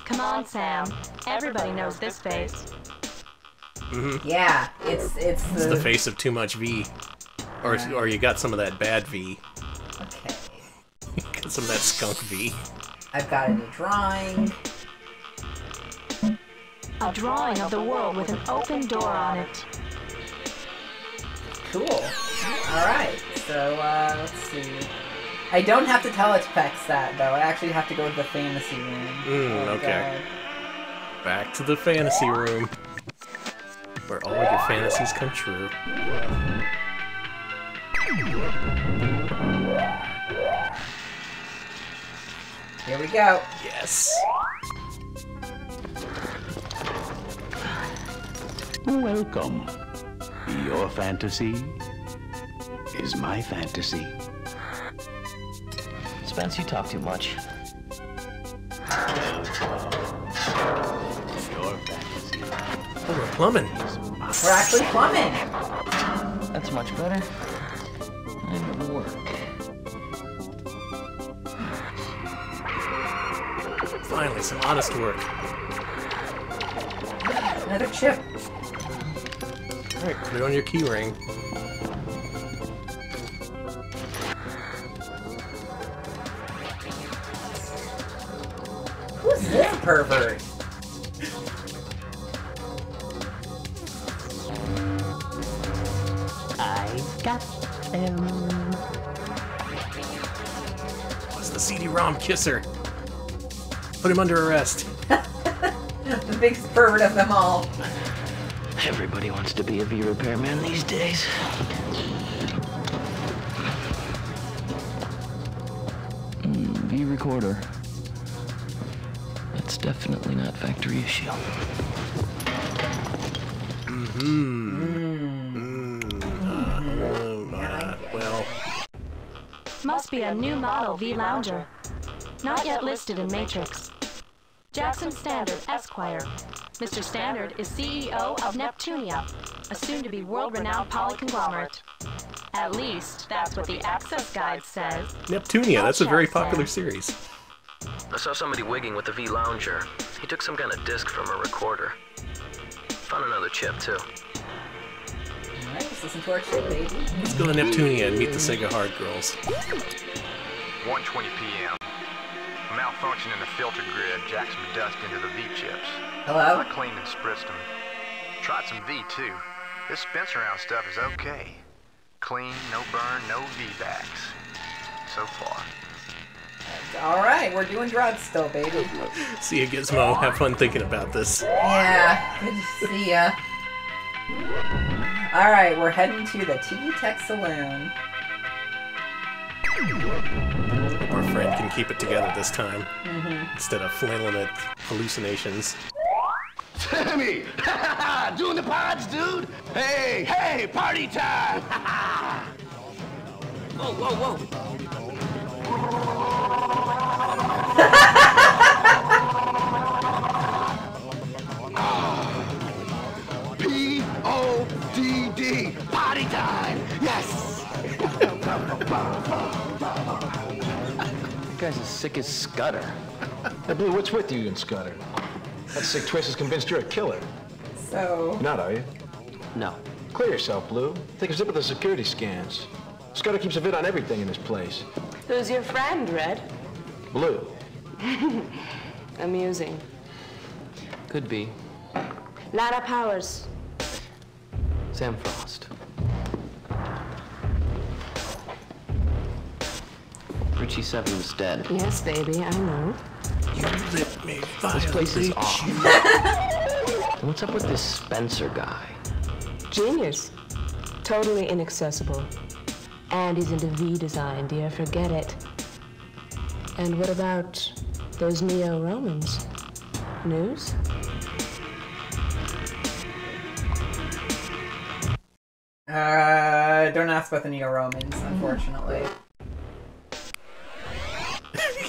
Come on, Sam. Everybody knows this face. Mm-hmm. Yeah, it's it's the... it's the face of too much V, or right. or you got some of that bad V. Okay. You got some of that skunk V. I've got a new drawing. A drawing of the world with an open door on it. Cool. Alright, so, uh, let's see. I don't have to TeleFX that, though. I actually have to go to the fantasy room. Mm, oh, okay. God. Back to the fantasy room. Where all of your fantasies come true. Here we go. Yes. Welcome. Your fantasy is my fantasy. Spence, you talk too much. Your fantasy. Oh, we're plumbing. We're actually plumbing. That's much better. And work. Finally, some honest work. Another chip. All right, put it on your key ring. Who's this pervert? I've got him. What's the C D ROM kisser? Put him under arrest. The biggest pervert of them all. Everybody wants to be a V repairman these days. Mm, V recorder. That's definitely not factory issue. Mm-hmm. Mm. Mm-hmm. Uh, uh, well. Must be a new model V Lounger. Not yet listed in Matrix. Jackson Standard, Esquire. Mister Standard is C E O of Neptunia, a soon-to-be world-renowned polyconglomerate. At least, that's what the access guide says. Neptunia, that's a very popular series. I saw somebody wigging with the V Lounger. He took some kind of disc from a recorder. Found another chip, too. Alright, let's listen to our chip, baby. Let's go to Neptunia and meet the Sega Hard Girls. one twenty p m Malfunction in the filter grid jacks some dust into the V chips. Hello? I cleaned and spritzed them. Tried some V too. This Spencer round stuff is okay. Clean, no burn, no V backs. So far. Alright, we're doing drugs still, baby. See ya, Gizmo. Have fun thinking about this. Yeah, good to see ya. Alright, we're heading to the T V Tech Saloon. Our friend can keep it together this time, mm-hmm. instead of flailing at hallucinations. Sammy! Doing the pods, dude? Hey, hey, party time! Whoa, whoa, whoa. P O D D, party time! Yes! That guy's as sick as Scudder. Hey, Blue, what's with you and Scudder? That sick twist is convinced you're a killer. So... You're not, are you? No. Clear yourself, Blue. Take a zip of the security scans. Scudder keeps a vid on everything in this place. Who's your friend, Red? Blue. Amusing. Could be. Lana Powers. Sam Frost. Richie Seven's dead. Yes, baby, I know. You lit me fire. This place is off. What's up with this Spencer guy? Genius. Totally inaccessible. And he's into V-design, dear. Forget it. And what about those Neo-Romans? News? Uh, don't ask about the Neo-Romans, unfortunately.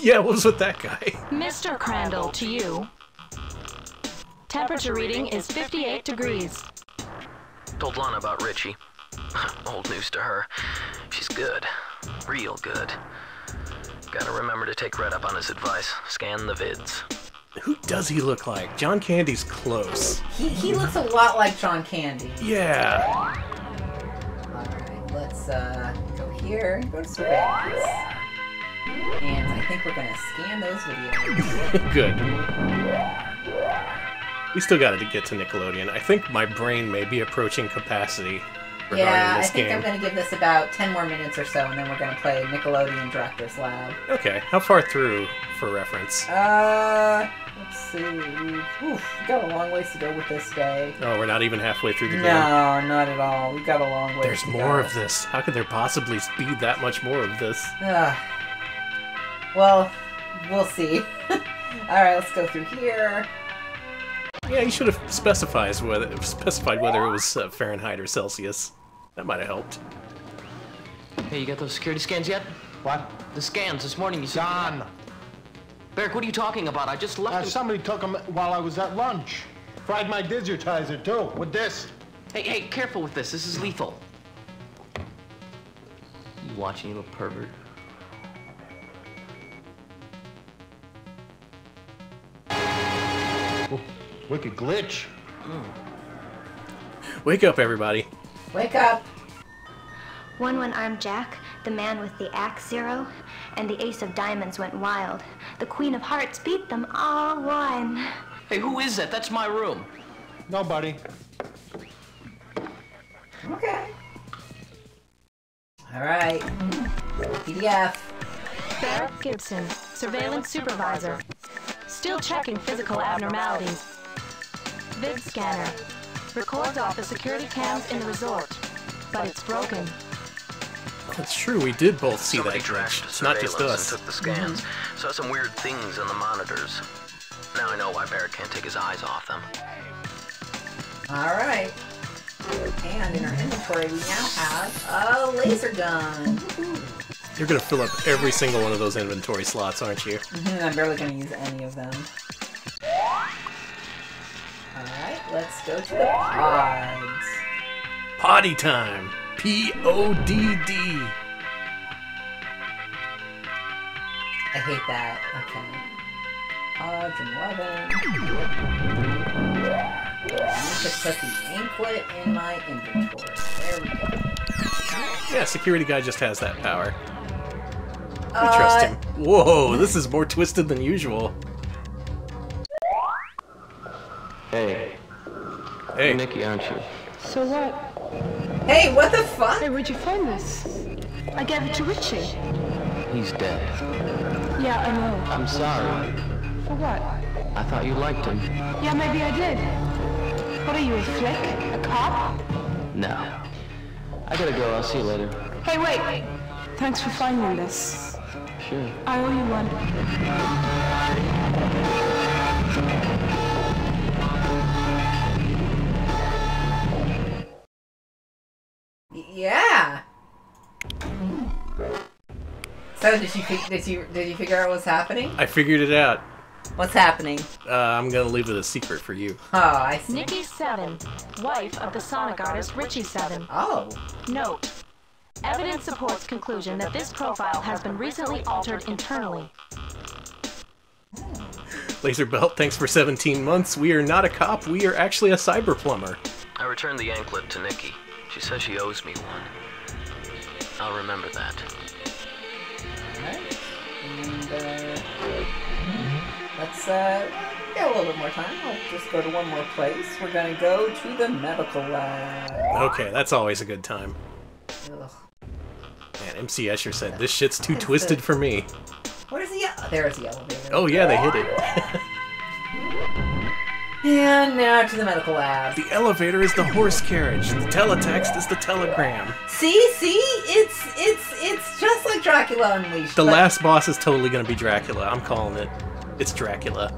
Yeah, what was with that guy? Mister Crandall, to you. Temperature reading is fifty-eight degrees. Told Lana about Richie. Old news to her. She's good. Real good. Gotta remember to take Red up on his advice. Scan the vids. Who does he look like? John Candy's close. He, he looks a lot like John Candy. Yeah. Alright, let's uh, go here. Go to surveillance. And I think we're gonna scan those videos. Good. We still gotta get to Nickelodeon. I think my brain may be approaching capacity regarding yeah, this game. Yeah, I think game. I'm gonna give this about ten more minutes or so, and then we're gonna play Nickelodeon Director's Lab. Okay, how far through for reference? Uh, let's see. Oof, we've got a long ways to go with this day. Oh, we're not even halfway through the game? No, not at all. We've got a long ways There's to go. There's more of this. How could there possibly be that much more of this? Ugh. Well, we'll see. Alright, let's go through here. Yeah, you should have specified whether, specified whether it was uh, Fahrenheit or Celsius. That might have helped. Hey, you got those security scans yet? What? The scans this morning you said... John! Beric, what are you talking about? I just left uh, them... Somebody took them while I was at lunch. Fried my digitizer, too, with this. Hey, hey, careful with this. This is lethal. You watching, you little pervert? Wicked glitch. Mm. Wake up, everybody. Wake up. One one-armed Jack, the man with the axe zero, and the ace of diamonds went wild. The queen of hearts beat them all one. Hey, who is that? That's my room. Nobody. Okay. All right. P D F. Barrett Gibson, surveillance supervisor. Still checking physical abnormalities. Vid scanner. Records off the security cams in the resort, but it's broken. That's true, we did both see Somebody that glitch. It's not just us. Took the scans. Mm-hmm. Saw some weird things on the monitors. Now I know why Barrett can't take his eyes off them. Alright. And in our inventory we now have a laser gun. You're gonna fill up every single one of those inventory slots, aren't you? Mm-hmm, I'm barely gonna use any of them. Alright, let's go to the pods. Potty time! P O D D! I hate that. Okay. Pods and weapon. I need to put the anklet in my inventory. There we go. Yeah, security guy just has that power. We uh, trust him. Whoa, this is more twisted than usual. Hey. Hey. You're Nikki, aren't you? So what? Hey, what the fuck? Hey, where'd you find this? I gave it to Richie. He's dead. Yeah, I know. I'm sorry. For what? I thought you liked him. Yeah, maybe I did. What are you, a flick? A cop? No. I gotta go. I'll see you later. Hey, wait. Thanks for finding this. Sure. I owe you one. Yeah. So did you did you did you figure out what's happening? I figured it out. What's happening? Uh, I'm gonna leave it a secret for you. Oh, I see. Nikki Seven, wife of the Sonic artist Richie Seven. Oh. Note: evidence supports conclusion that this profile has been recently altered internally. Laser Belt, thanks for seventeen months. We are not a cop. We are actually a cyber plumber. I returned the anklet to Nikki. She says she owes me one. I'll remember that. Alright. And, uh... let's, uh, get a little bit more time. I'll just go to one more place. We're gonna go to the medical lab. Okay, that's always a good time. Ugh. Man, M C Escher said, this shit's too it's twisted the... for me. Where's the... There's the elevator. Oh, yeah, they hit it. And now to the medical lab. The elevator is the horse carriage. The teletext is the telegram. See? See? It's it's it's just like Dracula Unleashed. The but... last boss is totally going to be Dracula. I'm calling it. It's Dracula.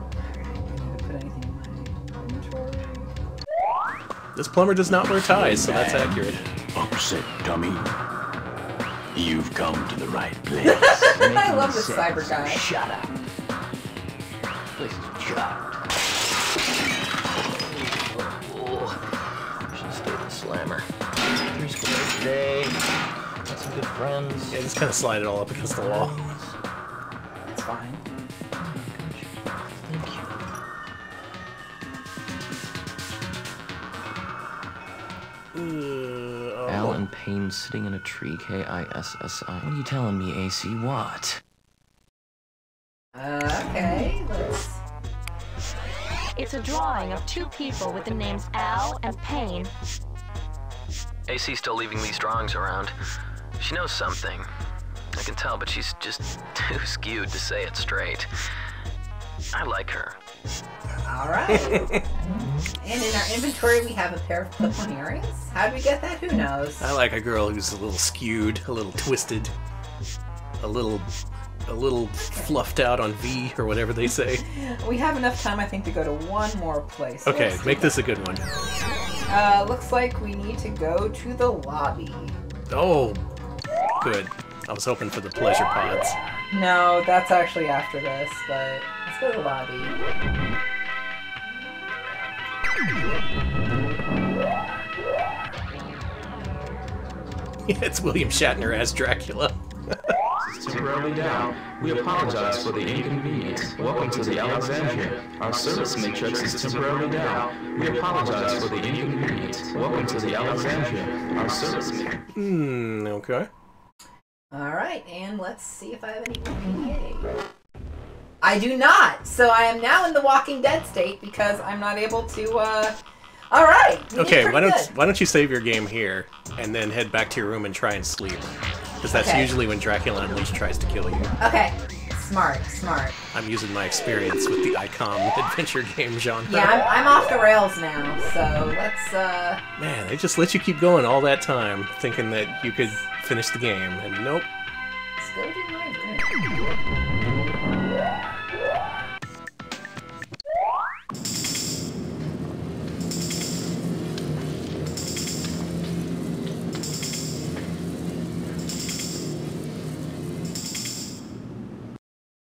This plumber does not wear ties, so that's accurate. Upset, dummy. You've come to the right place. I love this cyber guy. Shut up. This place is chopped. Oh, oh, oh. Should stay the slammer. Three squares today. Got some good friends. Yeah, just kind of slide it all up against the wall. That's fine. Oh my gosh. Thank you. Ugh. Alan Payne sitting in a tree, K I S S I. What are you telling me, A C? What? Uh, okay, let's... It's a drawing of two people with the names Al and Payne. A C's still leaving these drawings around. She knows something. I can tell, but she's just too skewed to say it straight. I like her. Alright. And in our inventory we have a pair of clip-on earrings. How did we get that? Who knows? I like a girl who's a little skewed, a little twisted, a little a little fluffed out on V or whatever they say. We have enough time I think to go to one more place. Okay, make this a good one. Uh, looks like we need to go to the lobby. Oh, good. I was hoping for the pleasure pods. No, that's actually after this, but... Let's go to the lobby. Yeah, it's William Shatner as Dracula. Temporarily down. We apologize for the inconvenience. Welcome to the Alexandria. Our service matrix is temporarily down. We apologize for the inconvenience. Welcome to the Alexandria. Our service matrix. Hmm, okay. Alright, and let's see if I have any P D A. I do not! So I am now in the Walking Dead state because I'm not able to, uh... Alright! Okay, why don't, why don't you save your game here and then head back to your room and try and sleep. Because that's okay. Usually when Dracula Unleashed tries to kill you. Okay. Smart, smart. I'm using my experience with the I COM adventure game genre. Yeah, I'm, I'm off the rails now, so let's, uh... Man, they just let you keep going all that time, thinking that you could finish the game, and nope. Let's go do my room.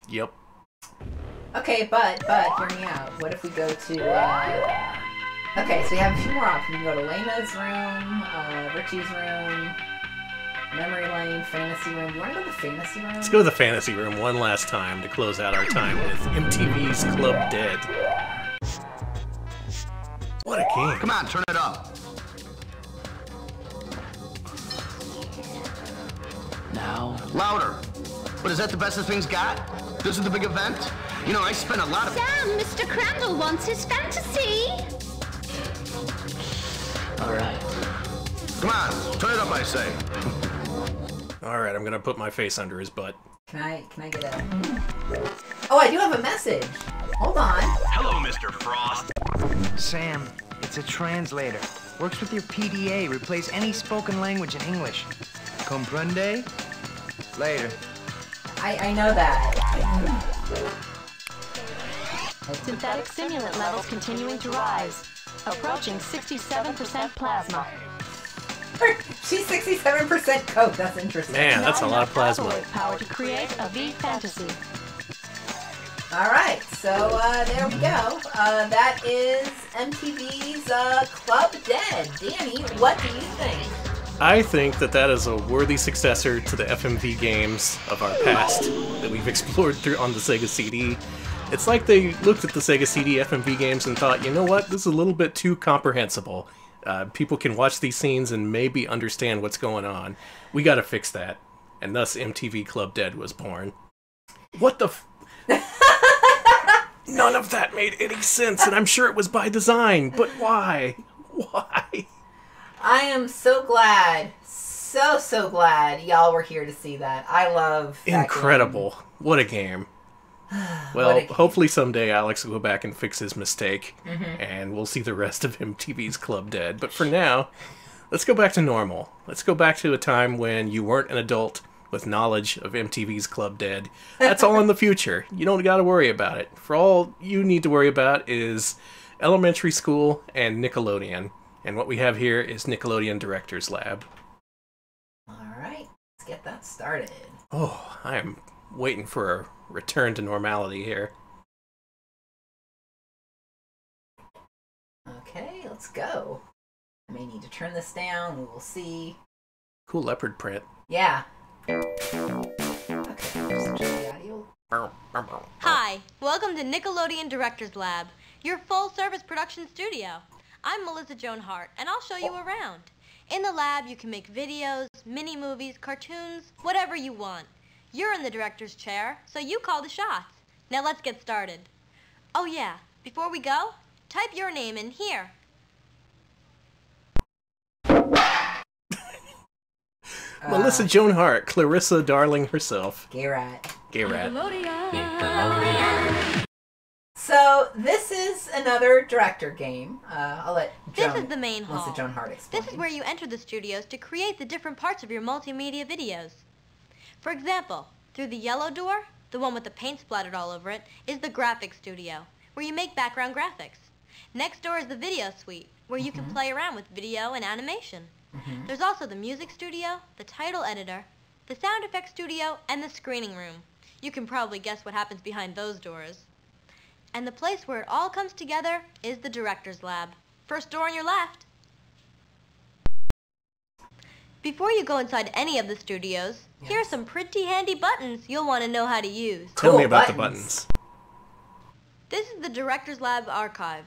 Yep. Okay, but, but, hear me out. What if we go to, uh... Okay, so we have a few more options. We can go to Lena's room, uh, Richie's room, Memory Lane, Fantasy Room. Do you want to go to the Fantasy Room? Let's go to the Fantasy Room one last time to close out our time with M T V's Club Dead. What a game. Come on, turn it up. Now. Louder. But is that the best the thing's got? This is the big event? You know, I spent a lot of- Sam, Mister Crandall wants his fantasy! Alright. Come on, turn it up, I say. Alright, I'm gonna put my face under his butt. Can I- can I get a- Oh, I do have a message! Hold on. Hello, Mister Frost. Sam, it's a translator. Works with your P D A, replace any spoken language in English. Comprende? Later. I, I know that. Synthetic simulant levels continuing to rise, approaching sixty-seven percent plasma. She's sixty-seven percent coke. That's interesting. Man, that's a lot of plasma. Power to create a V fantasy. All right, so uh, there we go. Uh, that is M T V's uh, Club Dead. Danny, what do you think? I think that that is a worthy successor to the F M V games of our past that we've explored through on the Sega C D. It's like they looked at the Sega C D F M V games and thought, you know what, this is a little bit too comprehensible. Uh, people can watch these scenes and maybe understand what's going on. We got to fix that. And thus M T V Club Dead was born. What the f... None of that made any sense, and I'm sure it was by design, but why? Why? I am so glad, so, so glad y'all were here to see that. I love that Incredible. Game. What a game. Well, what a game. Hopefully someday Alex will go back and fix his mistake, mm-hmm. and we'll see the rest of M T V's Club Dead. But for now, let's go back to normal. Let's go back to a time when you weren't an adult with knowledge of M T V's Club Dead. That's all in the future. You don't got to worry about it. For all you need to worry about is elementary school and Nickelodeon. And what we have here is Nickelodeon Director's Lab. All right, let's get that started. Oh, I am waiting for a return to normality here. Okay, let's go. I may need to turn this down. We will see. Cool leopard print. Yeah. Hi, welcome to Nickelodeon Director's Lab, your full-service production studio. I'm Melissa Joan Hart, and I'll show you around. In the lab, you can make videos, mini-movies, cartoons, whatever you want. You're in the director's chair, so you call the shots. Now let's get started. Oh yeah, before we go, type your name in here. Uh, Melissa Joan Hart, Clarissa Darling herself. Gay Rat. Gay Rat. Nickelodeon. So this is another director game. Uh, I'll let Joan, this is the main Melissa hall. Joan Hart explain. This is where you enter the studios to create the different parts of your multimedia videos. For example, through the yellow door, the one with the paint splattered all over it, is the graphics studio, where you make background graphics. Next door is the video suite, where you mm-hmm. can play around with video and animation. Mm-hmm. There's also the music studio, the title editor, the sound effects studio, and the screening room. You can probably guess what happens behind those doors. And the place where it all comes together is the director's lab. First door on your left. Before you go inside any of the studios, yes. here are some pretty handy buttons you'll want to know how to use. Tell cool me about buttons. the buttons. This is the director's lab archive.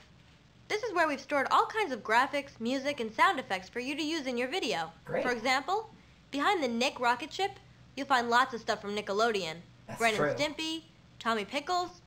This is where we've stored all kinds of graphics, music, and sound effects for you to use in your video. Great. For example, behind the Nick rocket ship, you'll find lots of stuff from Nickelodeon. That's Ren and Stimpy, Tommy Pickles,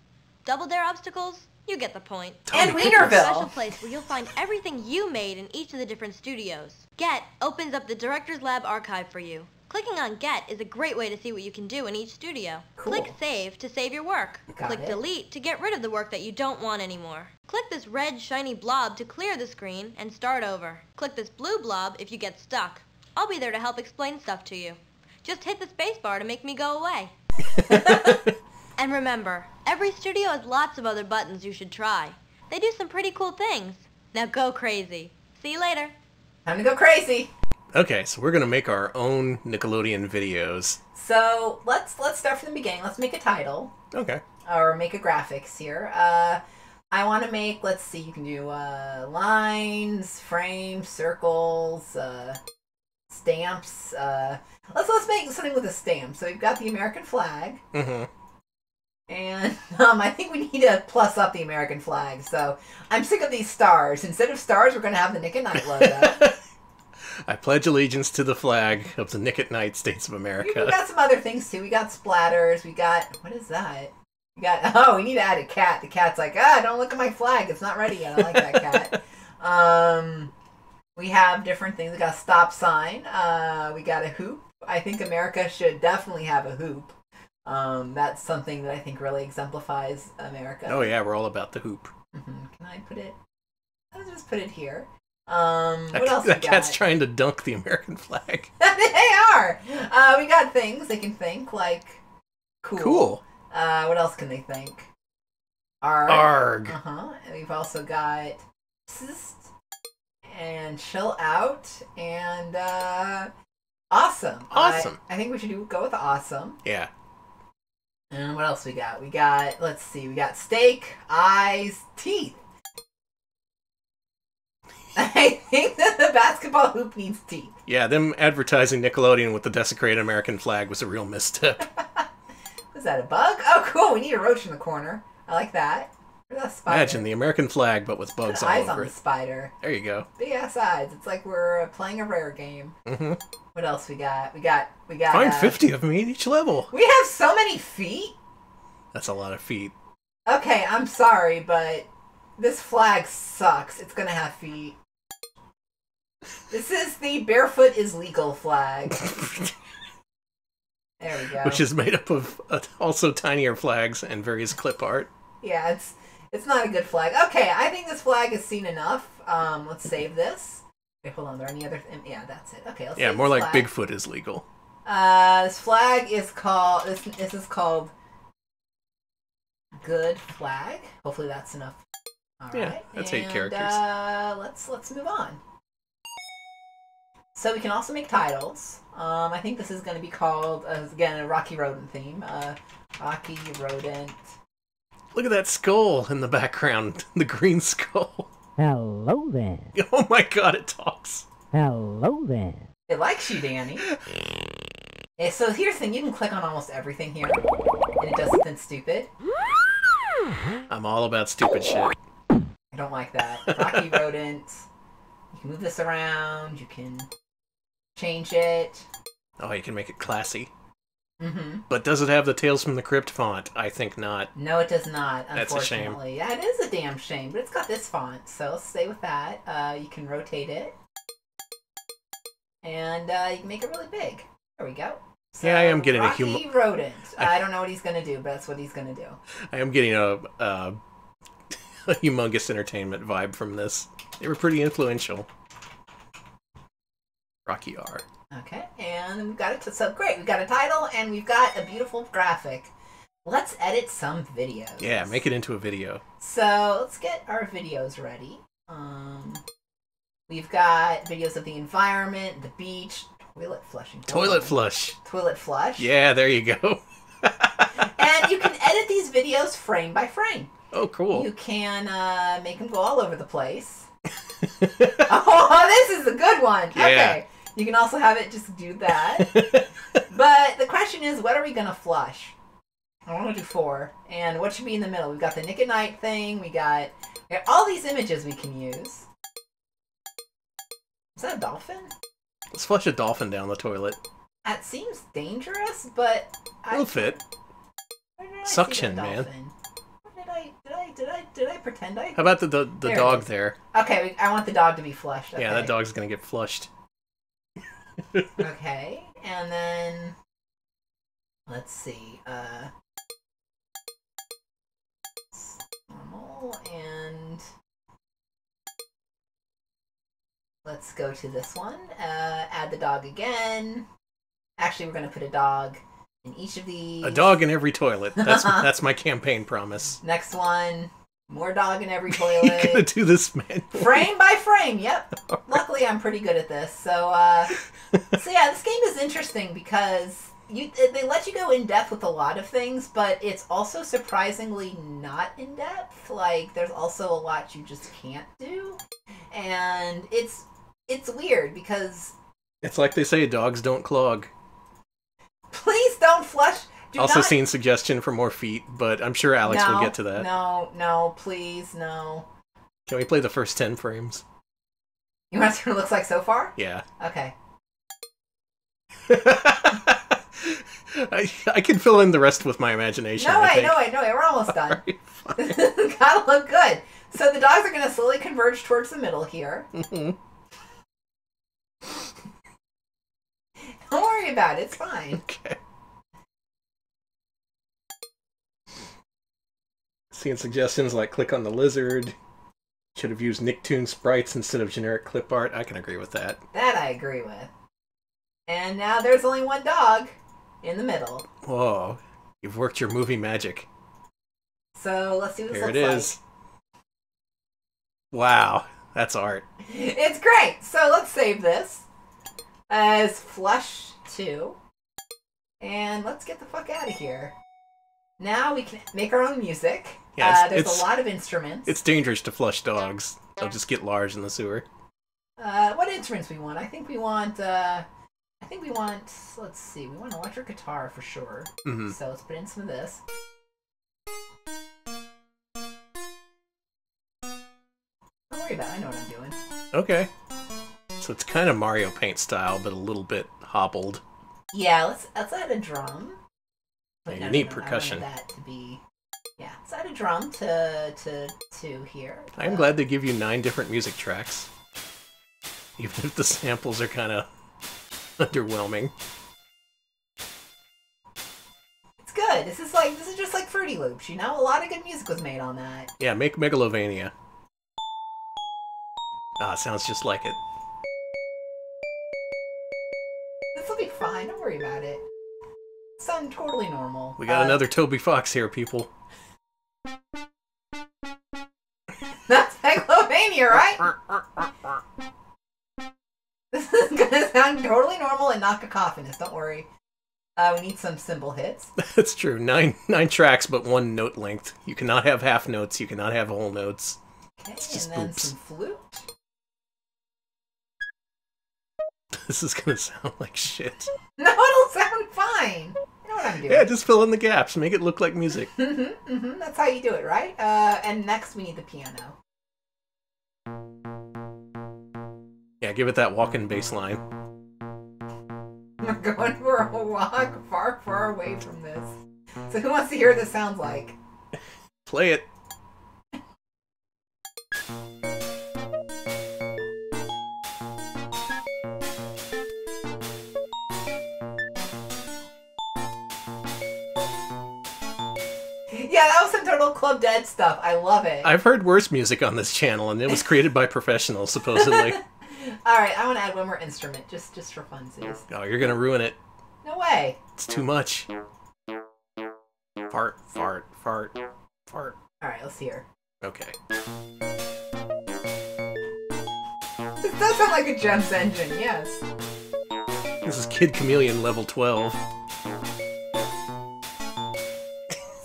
Double Dare Obstacles, you get the point. Tommy and Wienerville! A special place where you'll find everything you made in each of the different studios. Get opens up the Director's Lab archive for you. Clicking on Get is a great way to see what you can do in each studio. Cool. Click Save to save your work. Got Click it. Delete to get rid of the work that you don't want anymore. Click this red shiny blob to clear the screen and start over. Click this blue blob if you get stuck. I'll be there to help explain stuff to you. Just hit the space bar to make me go away. And remember, every studio has lots of other buttons you should try. They do some pretty cool things. Now go crazy. See you later. Time to go crazy. Okay, so we're gonna make our own Nickelodeon videos. So let's let's start from the beginning. Let's make a title. Okay. Or make a graphics here. Uh, I want to make. Let's see. You can do uh, lines, frames, circles, uh, stamps. Uh, let's let's make something with a stamp. So we've got the American flag. Mm-hmm. And um, I think we need to plus up the American flag. So I'm sick of these stars. Instead of stars, we're gonna have the Nick and Knight logo. I pledge allegiance to the flag of the Nick at Night States of America. We got some other things, too. We got splatters. We got... What is that? We got... Oh, we need to add a cat. The cat's like, ah, don't look at my flag. It's not ready yet. I like that cat. um, we have different things. We got a stop sign. Uh, we got a hoop. I think America should definitely have a hoop. Um, that's something that I think really exemplifies America. Oh, yeah. We're all about the hoop. Mm-hmm. Can I put it... I'll just put it here. Um, what else we got? That cat's trying to dunk the American flag. They are! Uh, we got things they can think, like, cool. Cool. Uh, what else can they think? Arg. Arg. Uh-huh. And we've also got, psst, and chill out and uh, awesome. Awesome. I, I think we should do, go with awesome. Yeah. And what else we got? We got, let's see, we got steak, eyes, teeth. I think that the basketball hoop needs teeth. Yeah, them advertising Nickelodeon with the desecrated American flag was a real misstep. Was that a bug? Oh, cool. We need a roach in the corner. I like that. That spider. Imagine the American flag, but with bugs all over it. Eyes on the spider. There you go. Big ass eyes. It's like we're playing a rare game. Mm-hmm. What else we got? We got we got. Find uh, fifty of me in each level. We have so many feet. That's a lot of feet. Okay, I'm sorry, but this flag sucks. It's gonna have feet. This is the barefoot is legal flag. There we go. Which is made up of uh, also tinier flags and various clip art. Yeah, it's it's not a good flag. Okay, I think this flag has seen enough. Um, let's save this. Wait, hold on. Are there any other? Th yeah, that's it. Okay, let's. Yeah, save more this like flag. Bigfoot is legal. Uh, this flag is called. This this is called. Good flag. Hopefully that's enough. All yeah, right. that's and, eight characters. Uh, let's let's move on. So we can also make titles. Um, I think this is going to be called, uh, again, a Rocky Rodent theme. Uh, Rocky Rodent. Look at that skull in the background. The green skull. Hello there. Oh my god, it talks. Hello there. It likes you, Danny. Yeah, so here's the thing. You can click on almost everything here, and it does something stupid. I'm all about stupid shit. I don't like that. Rocky Rodent. You can move this around. You can... change it. Oh, you can make it classy. Mm-hmm. But does it have the Tales from the Crypt font? I think not. No, it does not, unfortunately. That's a shame. Yeah, it is a damn shame, but it's got this font, so let's stay with that. Uh, you can rotate it. And uh, you can make it really big. There we go. So, yeah, I am getting Rocky a human... rodent. I... I don't know what he's going to do, but that's what he's going to do. I am getting a, uh, a humongous entertainment vibe from this. They were pretty influential. Rocky R. Okay, and we've got it. To, so great, we've got a title and we've got a beautiful graphic. Let's edit some videos. Yeah, make it into a video. So let's get our videos ready. Um, we've got videos of the environment, the beach, toilet flushing. Toilet, toilet flush. Toilet flush. Yeah, there you go. And you can edit these videos frame by frame. Oh, cool. You can uh, make them go all over the place. Oh, this is a good one. Yeah. Okay. You can also have it just do that. But the question is, what are we going to flush? I want to do four. And what should be in the middle? We've got the Nick at Night thing. We got, we got all these images we can use. Is that a dolphin? Let's flush a dolphin down the toilet. That seems dangerous, but... It'll I, fit. Suction, man. Did I, did I, did I, did I pretend I... How about the, the, the there dog there? Okay, I want the dog to be flushed. Okay. Yeah, that dog's going to get flushed. Okay, and then... Let's see. Uh, normal, and... Let's go to this one. Uh, add the dog again. Actually, we're going to put a dog... in each of these. A dog in every toilet. That's that's my campaign promise. Next one. More dog in every toilet. You're gonna do this, man. Frame by frame, yep. Right. Luckily, I'm pretty good at this. So, uh, so yeah, this game is interesting because you they let you go in depth with a lot of things, but it's also surprisingly not in depth. Like, there's also a lot you just can't do, and it's it's weird because it's like they say, dogs don't clog. Please don't flush. Do also not... seen suggestion for more feet, but I'm sure Alex no, will get to that. No, no, please, no. Can we play the first ten frames? You want to see what it looks like so far? Yeah. Okay. I, I can fill in the rest with my imagination. No way, no way, no way. We're almost done. Right, gotta look good. So the dogs are going to slowly converge towards the middle here. Mm-hmm. Don't worry about it. It's fine. Okay. Seeing suggestions like click on the lizard. Should have used Nicktoon sprites instead of generic clip art. I can agree with that. That I agree with. And now there's only one dog in the middle. Whoa. You've worked your movie magic. So let's see what this looks like. Here it is. Wow. That's art. It's great! So let's save this as Flush two. And let's get the fuck out of here. Now we can make our own music. Yeah, uh, there's a lot of instruments. It's dangerous to flush dogs. They'll just get large in the sewer. Uh, what instruments we want? I think we want, uh... I think we want... Let's see. We want electric guitar for sure. Mm-hmm. So let's put in some of this. Don't worry about it. I know what I'm doing. Okay. So it's kind of Mario Paint style, but a little bit hobbled. Yeah, let's, let's add a drum. But yeah, no, you need no, no, percussion. I wanted that to be... Yeah, let's add a drum to, to, to here. I'm uh, glad they give you nine different music tracks. Even if the samples are kind of underwhelming. It's good. This is like this is just like Fruity Loops, you know? A lot of good music was made on that. Yeah, make Megalovania. Ah, it sounds just like it. This'll be fine, don't worry about it. Sound totally normal. We got uh, another Toby Fox here, people. That's Megalovania, right? This is gonna sound totally normal and not cacophonous, don't worry. Uh, we need some cymbal hits. That's true. Nine nine tracks, but one note length. You cannot have half notes, you cannot have whole notes. Okay, it's just and then oops. Some flute. This is gonna sound like shit. No, it'll sound fine. You know what I'm doing. Yeah, just fill in the gaps. Make it look like music. Mm-hmm, mm-hmm. That's how you do it, right? Uh, and next we need the piano. Yeah, give it that walking bass line. We're going for a walk far, far away from this. So who wants to hear what this sounds like? Play it. Yeah, that was some total Club Dead stuff. I love it. I've heard worse music on this channel, and it was created by professionals, supposedly. All right, I want to add one more instrument, just just for funsies. Oh, you're gonna ruin it. No way. It's too much. Fart, fart, fart, fart. All right, let's hear. Okay. This does sound like a Gems engine, yes. This is Kid Chameleon level twelve.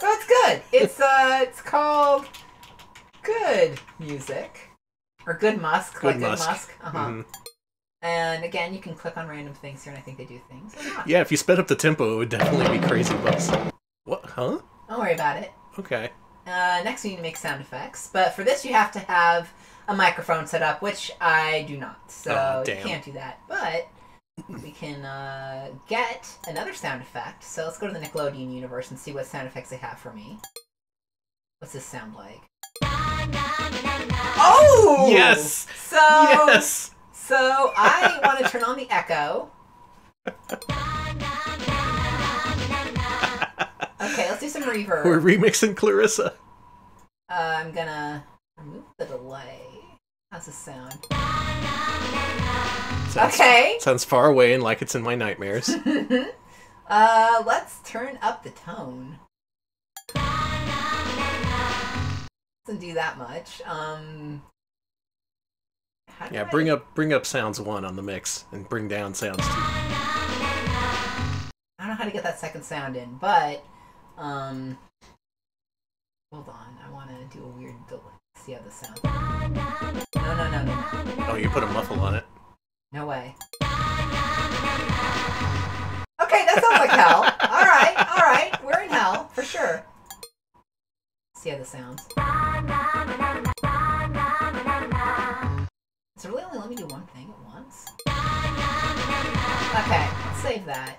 So it's good. It's uh, it's called Good Music. Or Good Musk, good like Musk. Good Musk. Uh-huh. Mm-hmm. And again, you can click on random things here, and I think they do things. Yeah, if you sped up the tempo, it would definitely be crazy buzz. What? Huh? Don't worry about it. Okay. Uh, next, we need to make sound effects. But for this, you have to have a microphone set up, which I do not. So oh, you can't do that. But we can uh, get another sound effect. So let's go to the Nickelodeon universe and see what sound effects they have for me. What's this sound like? Oh! Yes! So, yes! So I want to turn on the echo. Okay, let's do some reverb. We're remixing Clarissa. Uh, I'm gonna remove the delay. How's this sound? Sounds, okay. Sounds far away and like it's in my nightmares. uh, let's turn up the tone. Doesn't do that much. Um, how do yeah, I... bring up bring up sounds one on the mix and bring down sounds two. I don't know how to get that second sound in, but um, hold on. I want to do a weird delay. See how this sounds. No, no, no, no. Oh, you put a muffle on it. No way. Okay, that sounds like hell. All right, all right, we're in hell for sure. See how this sounds. So really only let me do one thing at once. Okay, let's save that.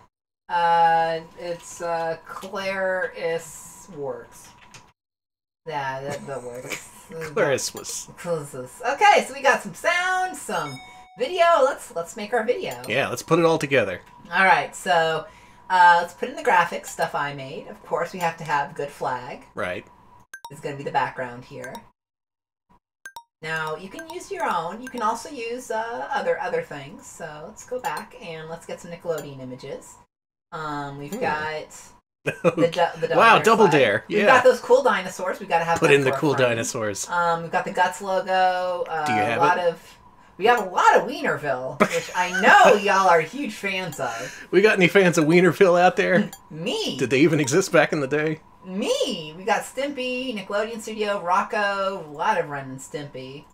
Uh, it's uh, Claris Works. Yeah, that, that works. Claris was. Okay, so we got some sound, some video. Let's let's make our video. Yeah, let's put it all together. All right, so uh, let's put in the graphics stuff I made. Of course, we have to have good flag. Right. Is going to be the background here. Now you can use your own. You can also use uh, other other things. So let's go back and let's get some Nickelodeon images. Um, we've hmm. got the du the wow, double slide. Dare! Yeah. We've got those cool dinosaurs. We got to have put in the cool friends. dinosaurs. Um, we've got the Guts logo. Uh, Do you have a lot it? of? We have a lot of Wienerville, which I know y'all are huge fans of. We got any fans of Wienerville out there? Me. Did they even exist back in the day? Me. We got Stimpy, Nickelodeon Studio, Rocko, a lot of Ren and Stimpy.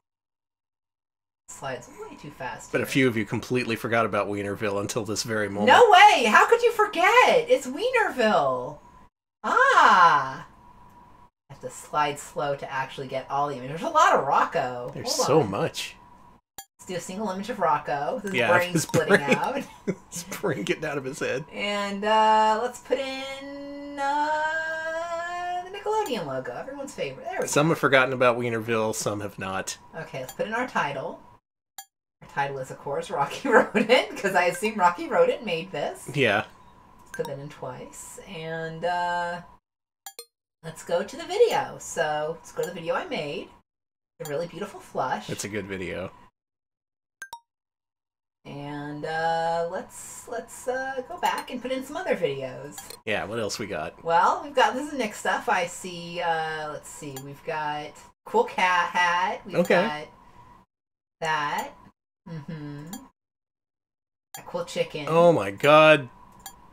Slides way too fast. But here. A few of you completely forgot about Wienerville until this very moment. No way! How could you forget? It's Wienerville! Ah! I have to slide slow to actually get all the images. There's a lot of Rocko. There's Hold so on. much. Let's do a single image of Rocko. This is yeah, brain splitting brain, out. His brain getting out of his head. And uh, let's put in uh, the Nickelodeon logo. Everyone's favorite. There we some go. Have forgotten about Wienerville, some have not. Okay, let's put in our title. Our title is, of course, Rocky Rodent, because I assume Rocky Rodent made this. Yeah. Let's put that in twice. And uh, let's go to the video. So let's go to the video I made. A really beautiful flush. That's a good video. And uh, let's let's uh, go back and put in some other videos. Yeah, what else we got? Well, we've got, this is Nick stuff. I see, uh, let's see, we've got Cool Cat Hat. We've okay. got that. Mm-hmm. A cool chicken. Oh my god.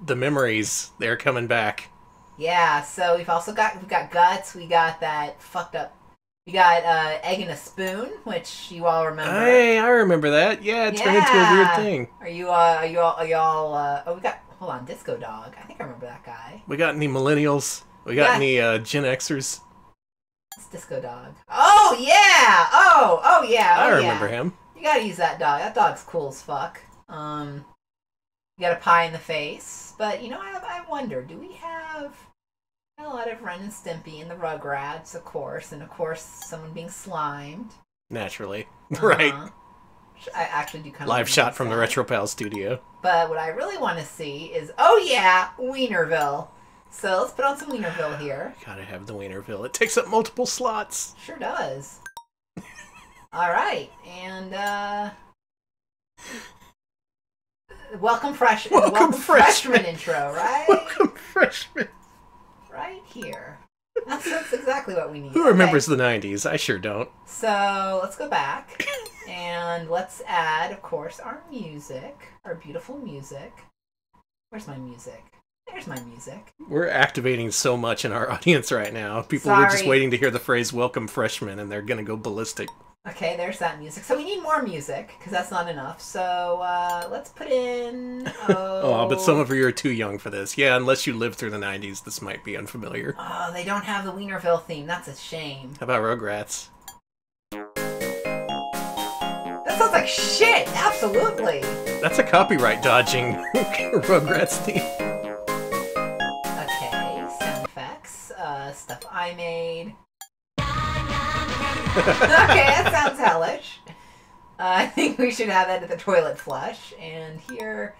The memories, they're coming back. Yeah, so we've also got we've got Guts, we got that fucked up we got uh egg in a spoon, which you all remember. Hey, I remember that. Yeah, it turned yeah. into a weird thing. Are you uh are you all are y'all uh oh we got hold on, Disco Dog. I think I remember that guy. We got any millennials? We got yeah. any uh Gen Xers? It's Disco Dog. Oh yeah! Oh, oh yeah. Oh, I remember yeah. him. You gotta use that dog. That dog's cool as fuck. Um, you got a pie in the face. But, you know, I, I wonder, do we have a lot of Ren and Stimpy and the Rugrats, of course, and, of course, someone being slimed? Naturally. Uh-huh. Right. I actually do kind of... Live shot from the Retro Pals studio. But what I really want to see is, oh, yeah, Wienerville. So let's put on some Wienerville here. Gotta have the Wienerville. It takes up multiple slots. Sure does. All right, and uh, welcome fresh, welcome, welcome freshman. freshman intro, right? Welcome freshman, right here. That's, that's exactly what we need. Who remembers okay. the nineties? I sure don't. So let's go back and let's add, of course, our music, our beautiful music. Where's my music? There's my music. We're activating so much in our audience right now. People Sorry. were just waiting to hear the phrase "welcome freshman," and they're gonna go ballistic. Okay, there's that music. So we need more music, because that's not enough. So uh, let's put in... Oh... oh, but some of you are too young for this. Yeah, unless you lived through the nineties, this might be unfamiliar. Oh, they don't have the Wienerville theme. That's a shame. How about Rugrats? That sounds like shit! Absolutely! That's a copyright dodging Rugrats theme. Okay, sound effects. Uh, stuff I made. Okay, that sounds hellish. Uh, I think we should have that at the toilet flush, and here,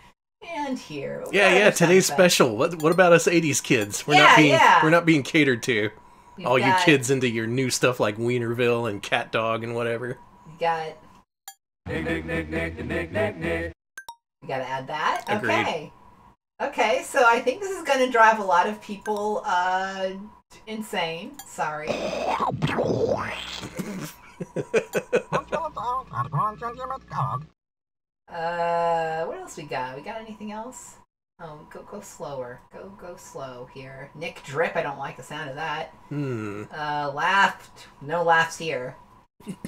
and here. What yeah, yeah. Today's special. What What about us eighties kids? We're yeah, not being yeah. we're not being catered to. We've All got, you kids into your new stuff like Wienerville and Cat Dog and whatever. You got. Nick, Nick, Nick, Nick, Nick, Nick, Nick. You gotta add that. Agreed. Okay. Okay, so I think this is gonna drive a lot of people. Uh, Insane. Sorry. uh, what else we got? We got anything else? Oh, go go slower. Go go slow here. Nick Drip. I don't like the sound of that. Hmm. Uh, laughed. No laughs here.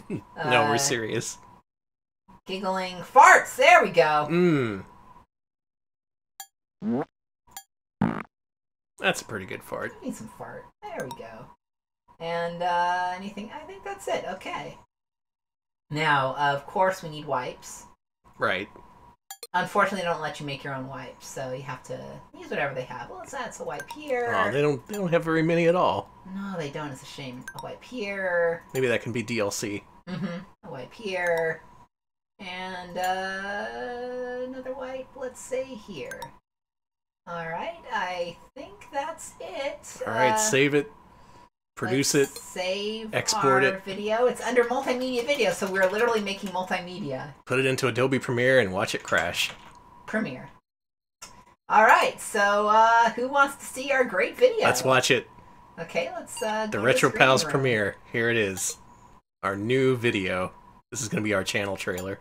uh, no, we're serious. Giggling farts. There we go. Hmm. That's a pretty good fart. I need some fart. There we go. And uh, anything? I think that's it. Okay. Now, uh, of course, we need wipes. Right. Unfortunately, they don't let you make your own wipes, so you have to use whatever they have. Well, it's that's a wipe here. Oh, they don't. They don't have very many at all. No, they don't. It's a shame. A wipe here. Maybe that can be D L C. Mm-hmm. A wipe here. And uh, another wipe. Let's say here. All right, I think that's it. All right, uh, save it, produce it, save export our it. video. It's under multimedia video, so we're literally making multimedia. Put it into Adobe Premiere and watch it crash. Premiere. All right, so uh, who wants to see our great video? Let's watch it. Okay, let's... Uh, the Retro Pals Premiere. Here it is. Our new video. This is going to be our channel trailer.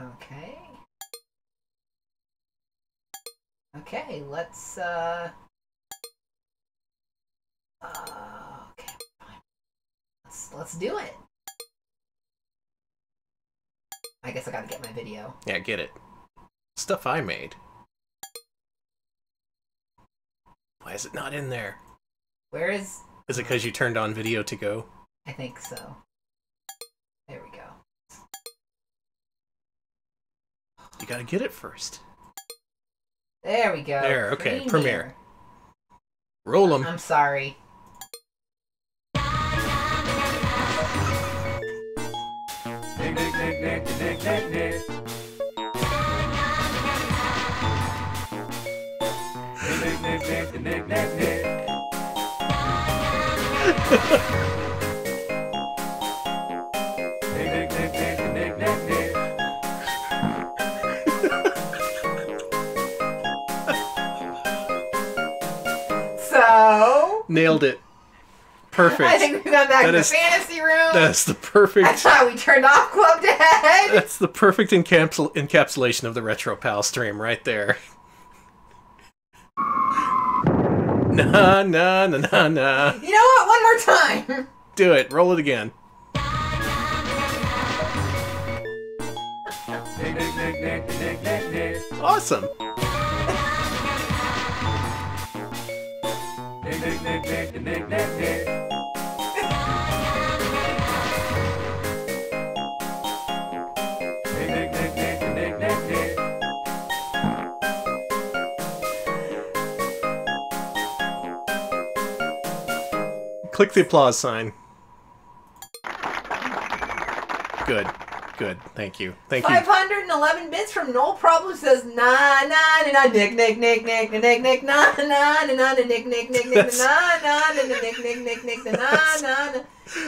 Okay. Okay, let's... Uh... Uh, okay, fine. Let's, let's do it. I guess I gotta get my video. Yeah, get it. Stuff I made. Why is it not in there? Where is... Is it because you turned on video to go? I think so. There we go. You gotta get it first. There we go. There, okay. Premiere. Premiere. Roll them. I'm sorry. So nailed it. Perfect. I think we got back that to the fantasy room. That's the perfect. That's how we turned off Club Dead. That's the perfect encapsul encapsulation of the Retro Pal stream right there. Na na na na na. You know what? One more time. Do it. Roll it again. Awesome. Click the applause sign. Good. Good. Thank you. Thank you. five hundred eleven bits from No Problem says na na na na nick nick nick nick nick nick na na na na nick nick nick nick na na na nick nick nick nick na na na.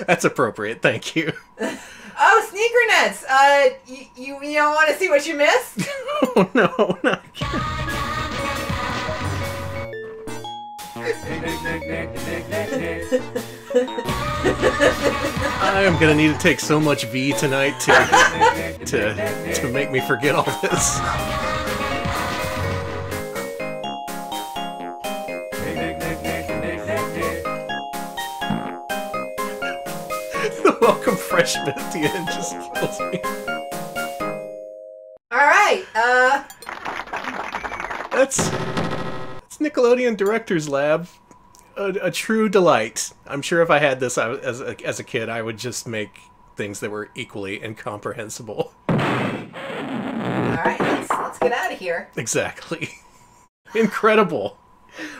That's appropriate. Thank you. Oh, sneaker nets. Uh, you you don't want to see what you missed? Oh no, not I'm gonna need to take so much V tonight to to to make me forget all this. The welcome freshman at the end just kills me. All right, uh, that's that's Nickelodeon Director's Lab. A, a true delight. I'm sure if I had this I, as, a, as a kid, I would just make things that were equally incomprehensible. Alright, let's, let's get out of here. Exactly. Incredible.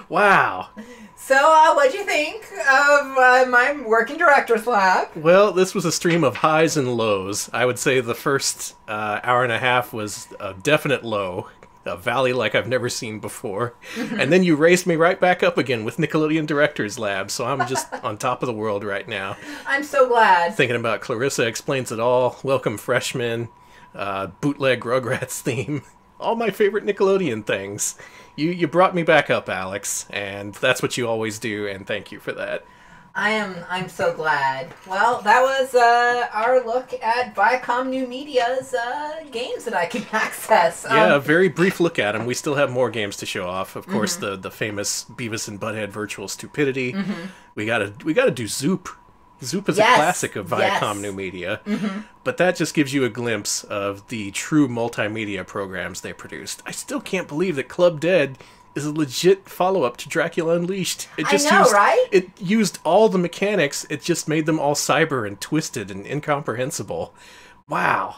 Wow. So, uh, what'd you think of uh, my work in Director's Lab? Well, this was a stream of highs and lows. I would say the first uh, hour and a half was a definite low. A valley like I've never seen before. And then you raised me right back up again with Nickelodeon Director's Lab, so I'm just on top of the world right now. I'm so glad. Thinking about Clarissa Explains It All, Welcome Freshmen, uh, Bootleg Rugrats Theme, all my favorite Nickelodeon things. You, you brought me back up, Alex, and that's what you always do, and thank you for that. I am, I'm so glad. Well, that was uh, our look at Viacom New Media's uh, games that I can access. Um, yeah, a very brief look at them. We still have more games to show off. Of course, mm-hmm. the the famous Beavis and Butthead Virtual Stupidity. Mm-hmm. We gotta we gotta do Zoop. Zoop is yes. a classic of Viacom yes. New Media, mm-hmm. but that just gives you a glimpse of the true multimedia programs they produced. I still can't believe that Club Dead is a legit follow-up to Dracula Unleashed. It just I know, used, right? It used all the mechanics. It just made them all cyber and twisted and incomprehensible. Wow.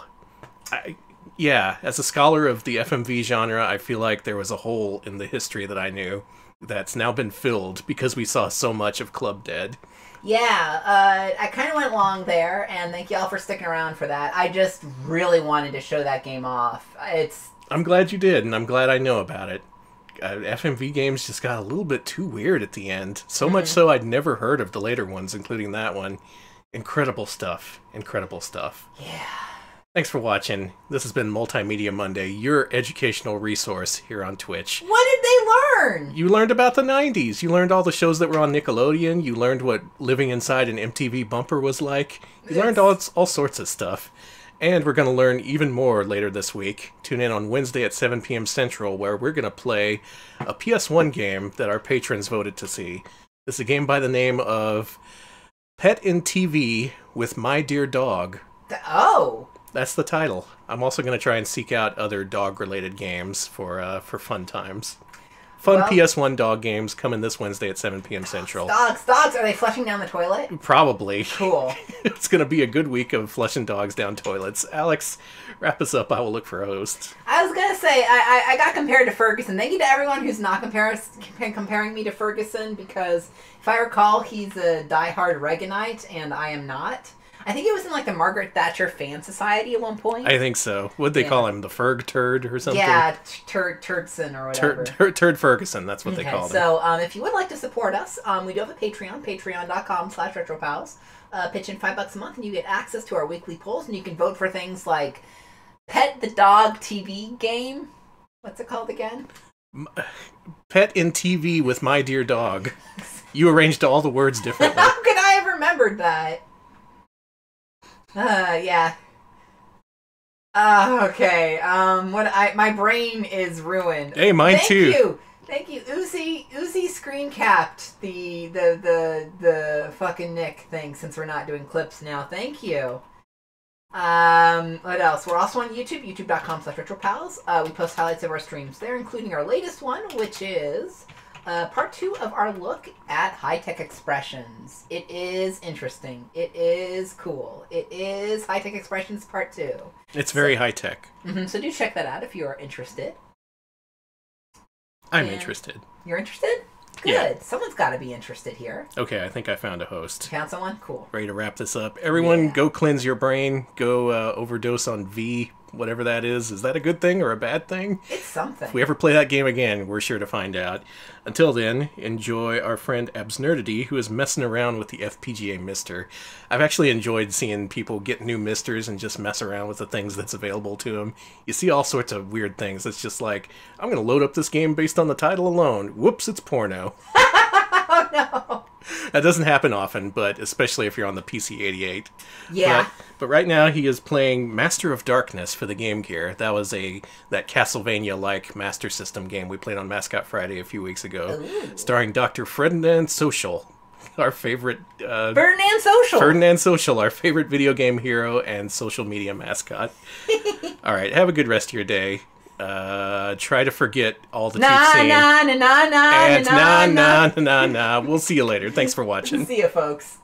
I, yeah, as a scholar of the F M V genre, I feel like there was a hole in the history that I knew that's now been filled because we saw so much of Club Dead. Yeah, uh, I kind of went long there, and thank y'all for sticking around for that. I just really wanted to show that game off. It's. I'm glad you did, and I'm glad I know about it. Uh, F M V games just got a little bit too weird at the end. So mm-hmm. much so I'd never heard of the later ones, including that one. Incredible stuff. Incredible stuff. Yeah. Thanks for watching. This has been Multimedia Monday, your educational resource here on Twitch. What did they learn? You learned about the nineties. You learned all the shows that were on Nickelodeon. You learned what living inside an M T V bumper was like. You yes. learned all, all sorts of stuff. And we're going to learn even more later this week. Tune in on Wednesday at seven p m Central, where we're going to play a P S one game that our patrons voted to see. This is a game by the name of Pet in T V with My Dear Dog. Oh! That's the title. I'm also going to try and seek out other dog-related games for uh, for fun times. Fun well, P S one dog games coming this Wednesday at seven p m Central. Dogs, dogs! Are they flushing down the toilet? Probably. Cool. It's going to be a good week of flushing dogs down toilets. Alex, wrap us up. I will look for a host. I was going to say, I, I, I got compared to Ferguson. Thank you to everyone who's not comparing me to Ferguson, because if I recall, he's a diehard Reaganite, and I am not. I think it was in, like, the Margaret Thatcher Fan Society at one point. I think so. What'd they yeah. call him? The Ferg Turd or something? Yeah, Turd Turdson or whatever. Turd, turd, turd Ferguson, that's what okay, they called so, him. So, um, if you would like to support us, um, we do have a Patreon, patreon.com slash retropals. Uh, pitch in five bucks a month, and you get access to our weekly polls, and you can vote for things like Pet the Dog T V game. What's it called again? Pet in T V with My Dear Dog. You arranged all the words differently. How could I have remembered that? Uh, yeah. Uh, okay. Um, what I my brain is ruined. Hey, mine Thank too. Thank you. Thank you. Uzi Uzi screen capped the the the the fucking Nick thing, since we're not doing clips now. Thank you. Um, what else? We're also on YouTube, youtube.com slash retropals. Uh, we post highlights of our streams there, including our latest one, which is uh, part two of our look at High-Tech Expressions. It is interesting. It is cool. It is High-Tech Expressions part two. It's very so, high-tech. Mm-hmm, so do check that out if you are interested. I'm and interested. You're interested? Good. Yeah. Someone's got to be interested here. Okay, I think I found a host. You found someone? Cool. Ready to wrap this up. Everyone, yeah. go cleanse your brain. Go uh, overdose on V, whatever that is. Is that a good thing or a bad thing? It's something. If we ever play that game again, we're sure to find out. Until then, enjoy our friend Absnerdity, who is messing around with the F P G A Mister. I've actually enjoyed seeing people get new Misters and just mess around with the things that's available to them. You see all sorts of weird things. It's just like, I'm going to load up this game based on the title alone. Whoops, it's porno. Oh, no. That doesn't happen often, but especially if you're on the P C eighty-eight. Yeah. But, but right now he is playing Master of Darkness for the Game Gear. That was a that Castlevania-like Master System game we played on Mascot Friday a few weeks ago, Ooh. starring Doctor Ferdinand Social, our favorite uh, Ferdinand Social, Ferdinand Social, our favorite video game hero and social media mascot. All right, have a good rest of your day. Uh, try to forget all the nah, keep saying. Nah, nah, nah, nah, and nah, nah, nah, nah, nah, nah. We'll see you later. Thanks for watching. See you, folks.